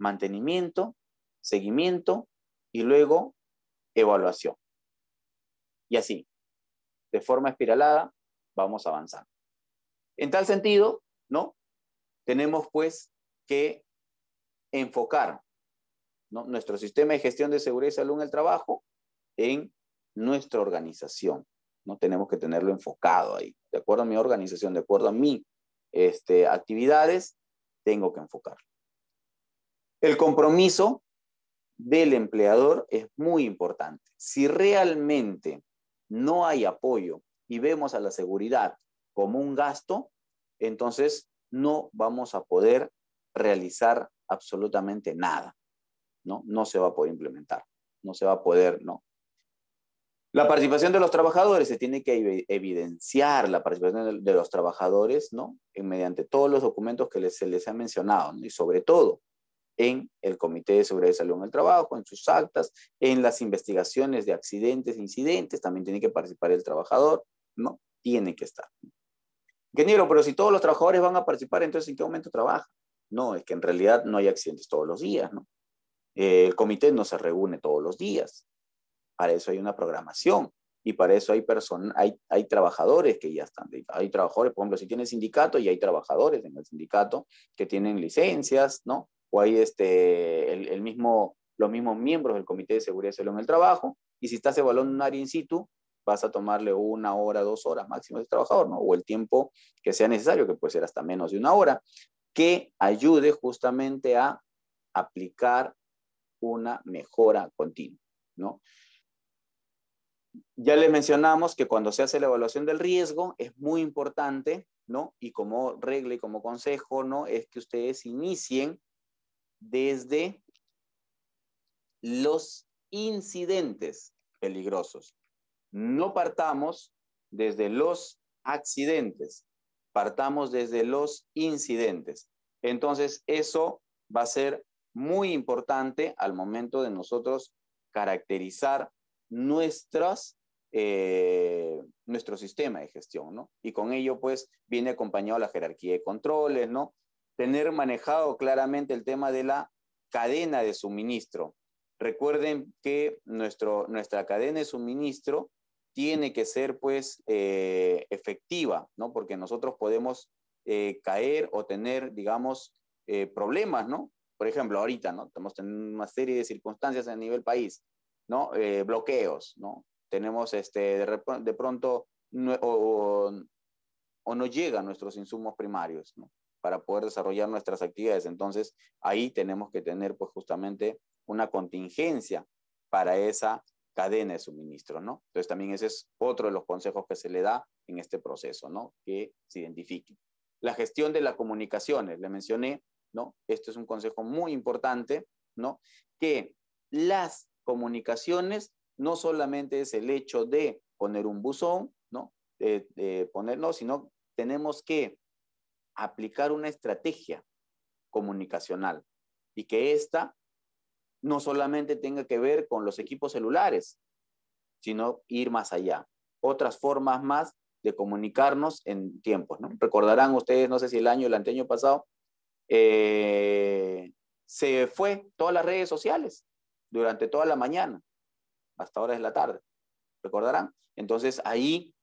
mantenimiento, seguimiento y luego evaluación. Y así, de forma espiralada, vamos avanzando. En tal sentido, ¿no?, tenemos, pues, que enfocar, ¿no?, nuestro sistema de gestión de seguridad y salud en el trabajo en nuestra organización, ¿no? Tenemos que tenerlo enfocado ahí. De acuerdo a mi organización, de acuerdo a mis este, actividades, tengo que enfocarlo. El compromiso del empleador es muy importante. Si realmente no hay apoyo y vemos a la seguridad como un gasto, entonces no vamos a poder realizar absolutamente nada, ¿no? No se va a poder implementar, no se va a poder, ¿no? La participación de los trabajadores, se tiene que evidenciar la participación de los trabajadores, ¿no?, en, mediante todos los documentos que les, se les ha mencionado, ¿no?, y sobre todo en el Comité de Seguridad y Salud en el Trabajo, en sus actas, en las investigaciones de accidentes e incidentes, también tiene que participar el trabajador, ¿no? Tiene que estar. Ingeniero, pero si todos los trabajadores van a participar, entonces ¿en qué momento trabaja? No, es que en realidad no hay accidentes todos los días, ¿no? Eh, el comité no se reúne todos los días. Para eso hay una programación y para eso hay, hay, hay trabajadores que ya están. Hay trabajadores, por ejemplo, si tienen sindicato, y hay trabajadores en el sindicato que tienen licencias, ¿no? O hay este, el, el mismo, los mismos miembros del Comité de Seguridad y Salud en el Trabajo. Y si estás evaluando un área in situ, vas a tomarle una hora, dos horas máximo del trabajador, ¿no? O el tiempo que sea necesario, que puede ser hasta menos de una hora, que ayude justamente a aplicar una mejora continua, ¿no? Ya le mencionamos que cuando se hace la evaluación del riesgo es muy importante, ¿no? Y como regla y como consejo, ¿no?, es que ustedes inicien desde los incidentes peligrosos. No partamos desde los accidentes, partamos desde los incidentes. Entonces, eso va a ser muy importante al momento de nosotros caracterizar nuestras Eh, nuestro sistema de gestión, ¿no? Y con ello, pues, viene acompañado la jerarquía de controles, ¿no? Tener manejado claramente el tema de la cadena de suministro. Recuerden que nuestro, nuestra cadena de suministro tiene que ser, pues, eh, efectiva, ¿no? Porque nosotros podemos eh, caer o tener, digamos, eh, problemas, ¿no? Por ejemplo, ahorita, ¿no?, estamos teniendo una serie de circunstancias a nivel país, ¿no? Eh, bloqueos, ¿no? Tenemos este, de, de pronto no, o, o no llegan nuestros insumos primarios, ¿no?, para poder desarrollar nuestras actividades. Entonces, ahí tenemos que tener, pues, justamente una contingencia para esa cadena de suministro, ¿no? Entonces, también ese es otro de los consejos que se le da en este proceso, ¿no?, que se identifique. La gestión de las comunicaciones, le mencioné, ¿no? Este es un consejo muy importante, ¿no?, que las comunicaciones no solamente es el hecho de poner un buzón, ¿no?, de, de poner, no, sino tenemos que aplicar una estrategia comunicacional y que ésta no solamente tenga que ver con los equipos celulares, sino ir más allá. Otras formas más de comunicarnos en tiempos, ¿no? Recordarán ustedes, no sé si el año, el anteaño pasado, eh, se fue todas las redes sociales durante toda la mañana. Hasta horas de la tarde. recordarán. Entonces ahí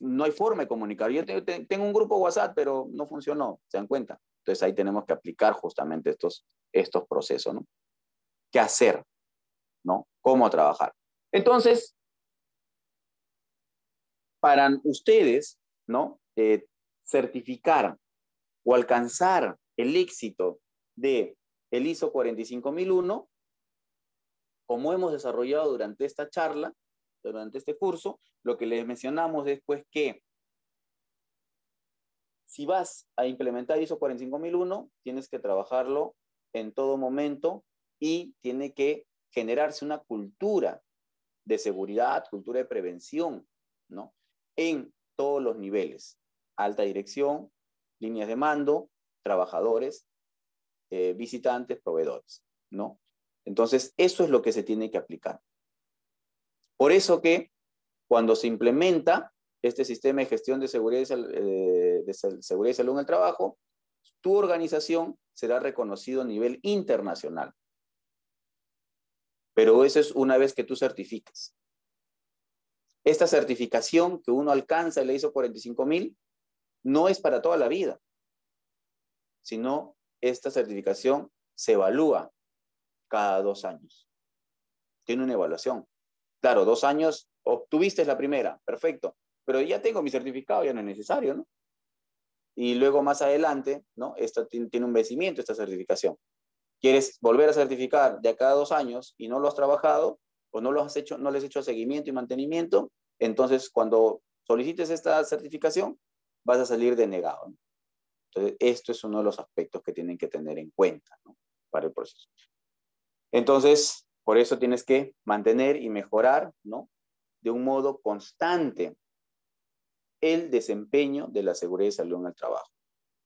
no hay forma de comunicar. Yo te, te, tengo un grupo WhatsApp, pero no funcionó, ¿se dan cuenta? Entonces ahí tenemos que aplicar justamente estos, estos procesos, ¿no? ¿Qué hacer? ¿No? ¿Cómo trabajar? Entonces, para ustedes, ¿no? Eh, certificar o alcanzar el éxito de el ISO cuarenta y cinco mil uno, como hemos desarrollado durante esta charla, durante este curso, lo que les mencionamos es pues que si vas a implementar ISO cuarenta y cinco mil uno, tienes que trabajarlo en todo momento y tiene que generarse una cultura de seguridad, cultura de prevención, ¿no? En todos los niveles, alta dirección, líneas de mando, trabajadores, eh, visitantes, proveedores, ¿no? Entonces, eso es lo que se tiene que aplicar. Por eso que cuando se implementa este sistema de gestión de seguridad y, sal, eh, de seguridad y salud en el trabajo, tu organización será reconocido a nivel internacional. Pero eso es una vez que tú certificas. Esta certificación que uno alcanza en la ISO cuarenta y cinco mil no es para toda la vida, sino esta certificación se evalúa cada dos años. Tiene una evaluación. Claro, dos años, obtuviste la primera, perfecto, pero ya tengo mi certificado, ya no es necesario, ¿no? Y luego más adelante, ¿no? Esto tiene un vencimiento, esta certificación. ¿Quieres volver a certificar de cada dos años y no lo has trabajado o no lo has hecho, no les has hecho seguimiento y mantenimiento? Entonces, cuando solicites esta certificación, vas a salir denegado, ¿no? Entonces, esto es uno de los aspectos que tienen que tener en cuenta, ¿no? Para el proceso. Entonces, por eso tienes que mantener y mejorar, ¿no? De un modo constante el desempeño de la seguridad y salud en el trabajo,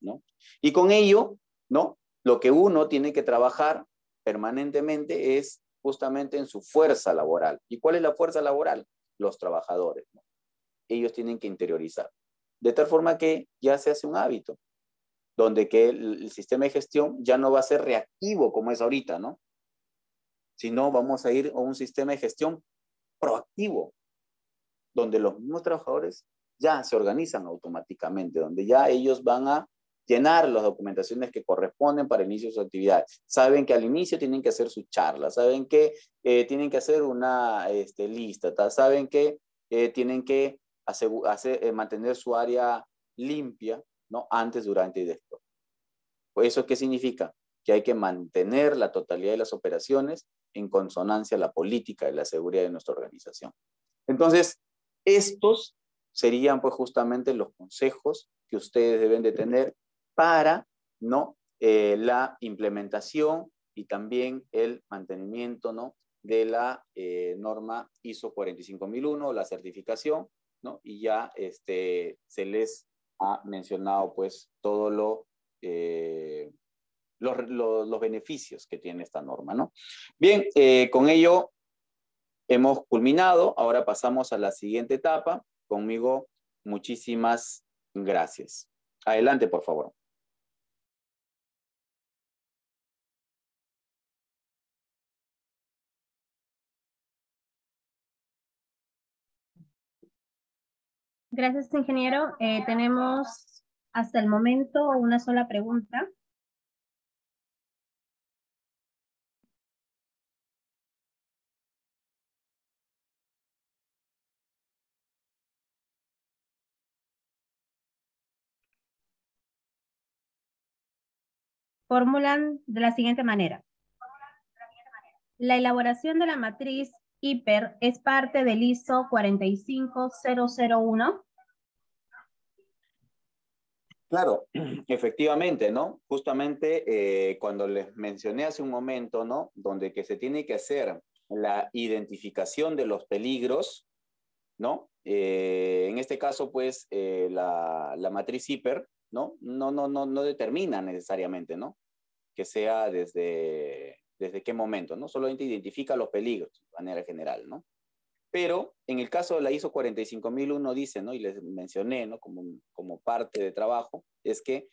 ¿no? Y con ello, ¿no? Lo que uno tiene que trabajar permanentemente es justamente en su fuerza laboral. ¿Y cuál es la fuerza laboral? Los trabajadores, ¿no? Ellos tienen que interiorizar. De tal forma que ya se hace un hábito, donde que el, el sistema de gestión ya no va a ser reactivo como es ahorita, ¿no? Sino vamos a ir a un sistema de gestión proactivo, donde los mismos trabajadores ya se organizan automáticamente, donde ya ellos van a llenar las documentaciones que corresponden para el inicio de su actividad. Saben que al inicio tienen que hacer su charla, saben que eh, tienen que hacer una este, lista, ¿tá? Saben que eh, tienen que hacer, eh, mantener su área limpia, ¿no? Antes, durante y después. Pues ¿eso qué significa? Que hay que mantener la totalidad de las operaciones en consonancia a la política de la seguridad de nuestra organización. Entonces, estos serían pues justamente los consejos que ustedes deben de tener para, ¿no? eh, la implementación y también el mantenimiento, ¿no? de la eh, norma ISO cuarenta y cinco mil uno, la certificación, ¿no? Y ya este, se les ha mencionado pues todo lo, eh, los, los, los beneficios que tiene esta norma, ¿no? Bien, eh, con ello hemos culminado. Ahora pasamos a la siguiente etapa. Conmigo, muchísimas gracias. Adelante, por favor. Gracias, ingeniero. Eh, tenemos hasta el momento una sola pregunta. Formulan de la siguiente manera. La elaboración de la matriz I P E R C es parte del ISO cuarenta y cinco mil uno. Claro, efectivamente, ¿no? Justamente eh, cuando les mencioné hace un momento, ¿no? Donde que se tiene que hacer la identificación de los peligros, ¿no? Eh, en este caso, pues, eh, la, la matriz I P E R C, ¿no? No, no, no, no determina necesariamente, ¿no? Que sea desde, desde qué momento, ¿no? Solamente identifica los peligros de manera general, ¿no? Pero en el caso de la ISO cuarenta y cinco mil uno dice, ¿no? Y les mencioné, ¿no? Como, como parte de trabajo, es que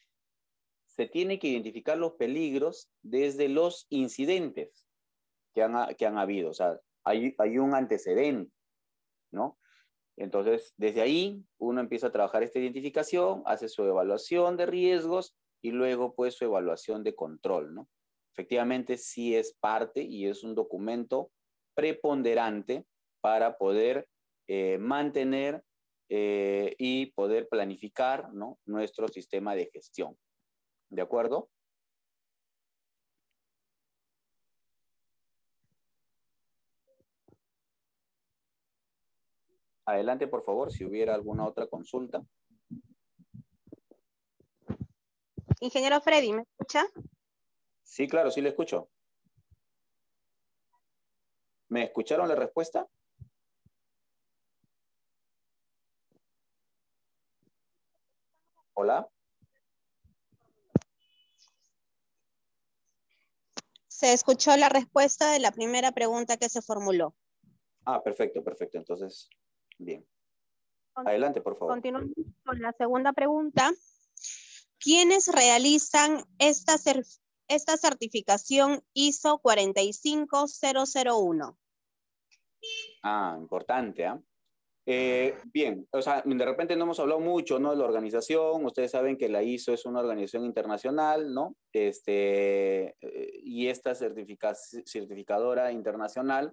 se tiene que identificar los peligros desde los incidentes que han, que han habido. O sea, hay, hay un antecedente, ¿no? Entonces, desde ahí, uno empieza a trabajar esta identificación, hace su evaluación de riesgos y luego, pues, su evaluación de control, ¿no? Efectivamente, sí es parte y es un documento preponderante para poder eh, mantener eh, y poder planificar, ¿no?, nuestro sistema de gestión. ¿De acuerdo? Adelante, por favor, si hubiera alguna otra consulta. Ingeniero Freddy, ¿me escucha? Sí, claro, sí le escucho. ¿Me escucharon la respuesta? Hola. Se escuchó la respuesta de la primera pregunta que se formuló. Ah, perfecto, perfecto. Entonces... Bien. Adelante, por favor. Continuamos con la segunda pregunta. ¿Quiénes realizan esta, cer esta certificación ISO cuarenta y cinco mil uno? Ah, importante, ¿eh? Eh, bien, o sea, de repente no hemos hablado mucho, ¿no?, de la organización. Ustedes saben que la ISO es una organización internacional, ¿no? Este, y esta certifica certificadora internacional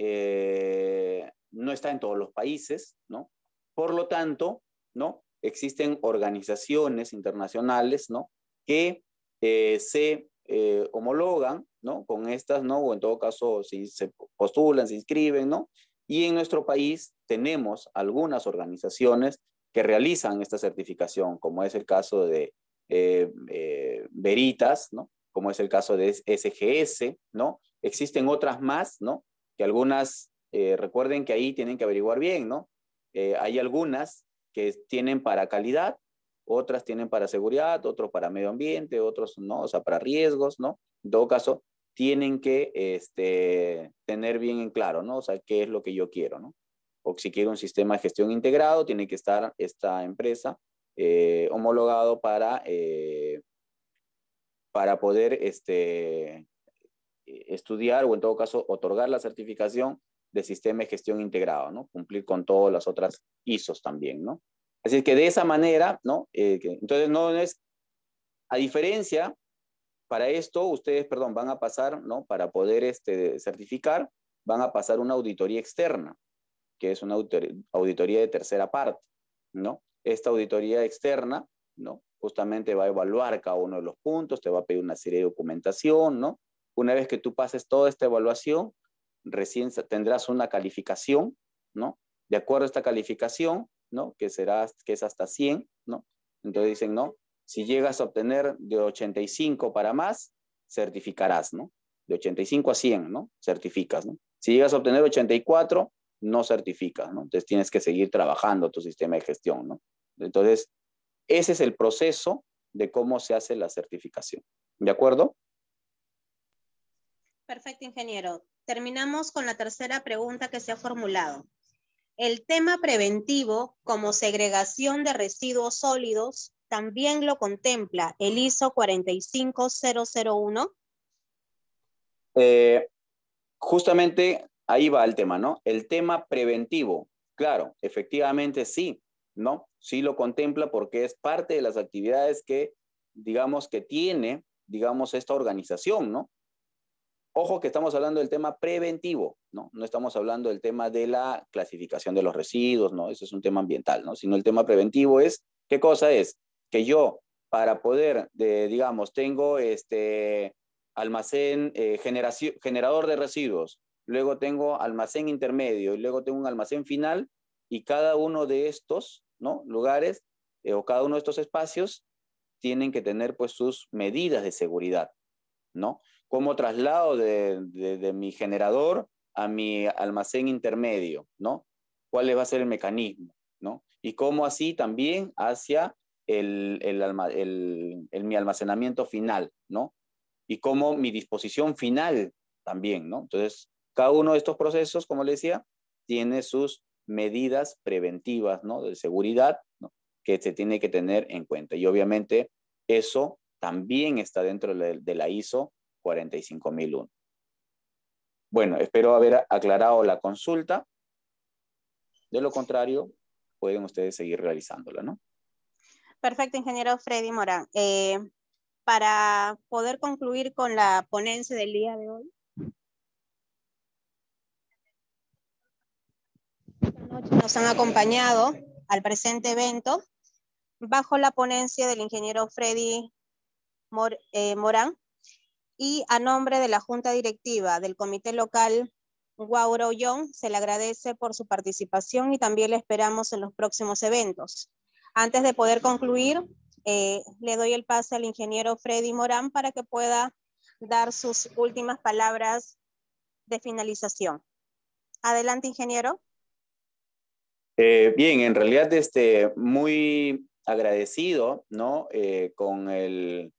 eh, no está en todos los países, ¿no? Por lo tanto, ¿no?, existen organizaciones internacionales, ¿no?, que eh, se eh, homologan, ¿no?, con estas, ¿no?, o en todo caso, si se postulan, se inscriben, ¿no? Y en nuestro país tenemos algunas organizaciones que realizan esta certificación, como es el caso de eh, eh, Veritas, ¿no?, como es el caso de S G S, ¿no? Existen otras más, ¿no?, que algunas... Eh, recuerden que ahí tienen que averiguar bien, ¿no? Eh, hay algunas que tienen para calidad, otras tienen para seguridad, otros para medio ambiente, otros no, o sea, para riesgos, ¿no? En todo caso, tienen que este, tener bien en claro, ¿no? O sea, qué es lo que yo quiero, ¿no? O si quiero un sistema de gestión integrado, tiene que estar esta empresa eh, homologado para, eh, para poder este, estudiar o en todo caso otorgar la certificación de sistema de gestión integrado, ¿no? Cumplir con todas las otras ISOs también, ¿no? Así que de esa manera, ¿no? Eh, que, entonces, no es... A diferencia, para esto, ustedes, perdón, van a pasar, ¿no? Para poder este, certificar, van a pasar una auditoría externa, que es una auditoría, auditoría de tercera parte, ¿no? Esta auditoría externa, ¿no?, justamente va a evaluar cada uno de los puntos, te va a pedir una serie de documentación, ¿no? Una vez que tú pases toda esta evaluación, recién tendrás una calificación, ¿no? De acuerdo a esta calificación, ¿no?, que será, que es hasta cien, ¿no? Entonces dicen, ¿no?, si llegas a obtener de ochenta y cinco para más, certificarás, ¿no? De ochenta y cinco a cien, ¿no?, certificas, ¿no? Si llegas a obtener ochenta y cuatro, no certificas, ¿no? Entonces tienes que seguir trabajando tu sistema de gestión, ¿no? Entonces, ese es el proceso de cómo se hace la certificación. ¿De acuerdo? Perfecto, ingeniero. Terminamos con la tercera pregunta que se ha formulado. El tema preventivo, como segregación de residuos sólidos, ¿también lo contempla el ISO cuarenta y cinco mil uno? Eh, justamente ahí va el tema, ¿no? El tema preventivo, claro, efectivamente sí, ¿no? Sí lo contempla porque es parte de las actividades que, digamos, que tiene, digamos, esta organización, ¿no? Ojo que estamos hablando del tema preventivo, ¿no? No estamos hablando del tema de la clasificación de los residuos, ¿no? Eso es un tema ambiental, ¿no? Sino el tema preventivo es, ¿qué cosa es? Que yo, para poder, de, digamos, tengo este almacén eh, generación, generador de residuos, luego tengo almacén intermedio, y luego tengo un almacén final, y cada uno de estos, ¿no?, lugares, eh, o cada uno de estos espacios, tienen que tener, pues, sus medidas de seguridad, ¿no? Cómo traslado de, de, de mi generador a mi almacén intermedio, ¿no? ¿Cuál va a ser el mecanismo, ¿no? Y cómo así también hacia el, el, alma, el, el, mi almacenamiento final, ¿no? Y cómo mi disposición final también, ¿no? Entonces, cada uno de estos procesos, como les decía, tiene sus medidas preventivas, ¿no?, de seguridad, ¿no?, que se tiene que tener en cuenta. Y obviamente eso también está dentro de, de la ISO cuarenta y cinco mil uno. Bueno, espero haber aclarado la consulta. De lo contrario, pueden ustedes seguir realizándola, ¿no? Perfecto, ingeniero Freddy Morán. Eh, para poder concluir con la ponencia del día de hoy. Esta noche nos han acompañado al presente evento bajo la ponencia del ingeniero Freddy Mor eh, Morán y a nombre de la Junta Directiva del Comité Local Huaura Oyón se le agradece por su participación y también le esperamos en los próximos eventos. Antes de poder concluir, eh, le doy el pase al ingeniero Freddy Morán para que pueda dar sus últimas palabras de finalización. Adelante, ingeniero. Eh, bien, en realidad este, muy agradecido, ¿no? Eh, con el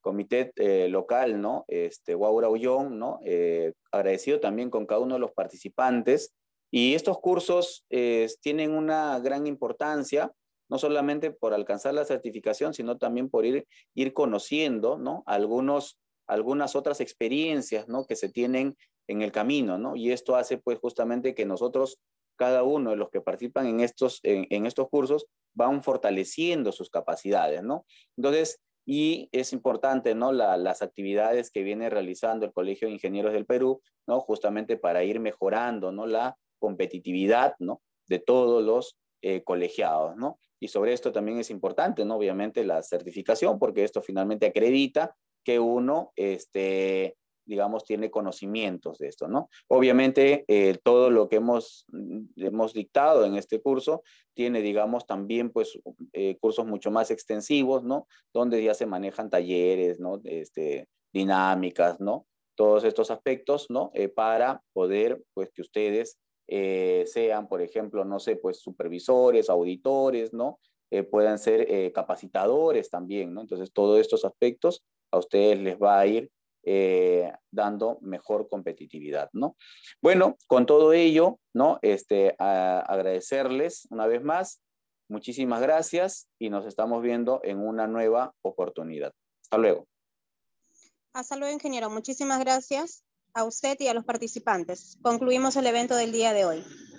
comité eh, local, ¿no? Este, Huaura Oyón, ¿no? Eh, agradecido también con cada uno de los participantes. Y estos cursos eh, tienen una gran importancia, no solamente por alcanzar la certificación, sino también por ir, ir conociendo, ¿no? Algunos, algunas otras experiencias, ¿no? Que se tienen en el camino, ¿no? Y esto hace pues justamente que nosotros, cada uno de los que participan en estos, en, en estos cursos, van fortaleciendo sus capacidades, ¿no? Entonces, y es importante, ¿no? La, las actividades que viene realizando el Colegio de Ingenieros del Perú, ¿no? Justamente para ir mejorando, ¿no? La competitividad, ¿no? De todos los eh, colegiados, ¿no? Y sobre esto también es importante, ¿no? Obviamente la certificación, porque esto finalmente acredita que uno, este, digamos, tiene conocimientos de esto, ¿no? Obviamente eh, todo lo que hemos, hemos dictado en este curso tiene, digamos, también, pues, eh, cursos mucho más extensivos, ¿no? Donde ya se manejan talleres, ¿no? Este, dinámicas, ¿no? Todos estos aspectos, ¿no? Eh, para poder, pues, que ustedes Eh, sean, por ejemplo, no sé, pues supervisores, auditores, ¿no? Eh, puedan ser eh, capacitadores también, ¿no? Entonces, todos estos aspectos a ustedes les va a ir eh, dando mejor competitividad, ¿no? Bueno, con todo ello, ¿no? Este, a, agradecerles una vez más. Muchísimas gracias y nos estamos viendo en una nueva oportunidad. Hasta luego. Hasta luego, ingeniero. Muchísimas gracias a usted y a los participantes. Concluimos el evento del día de hoy.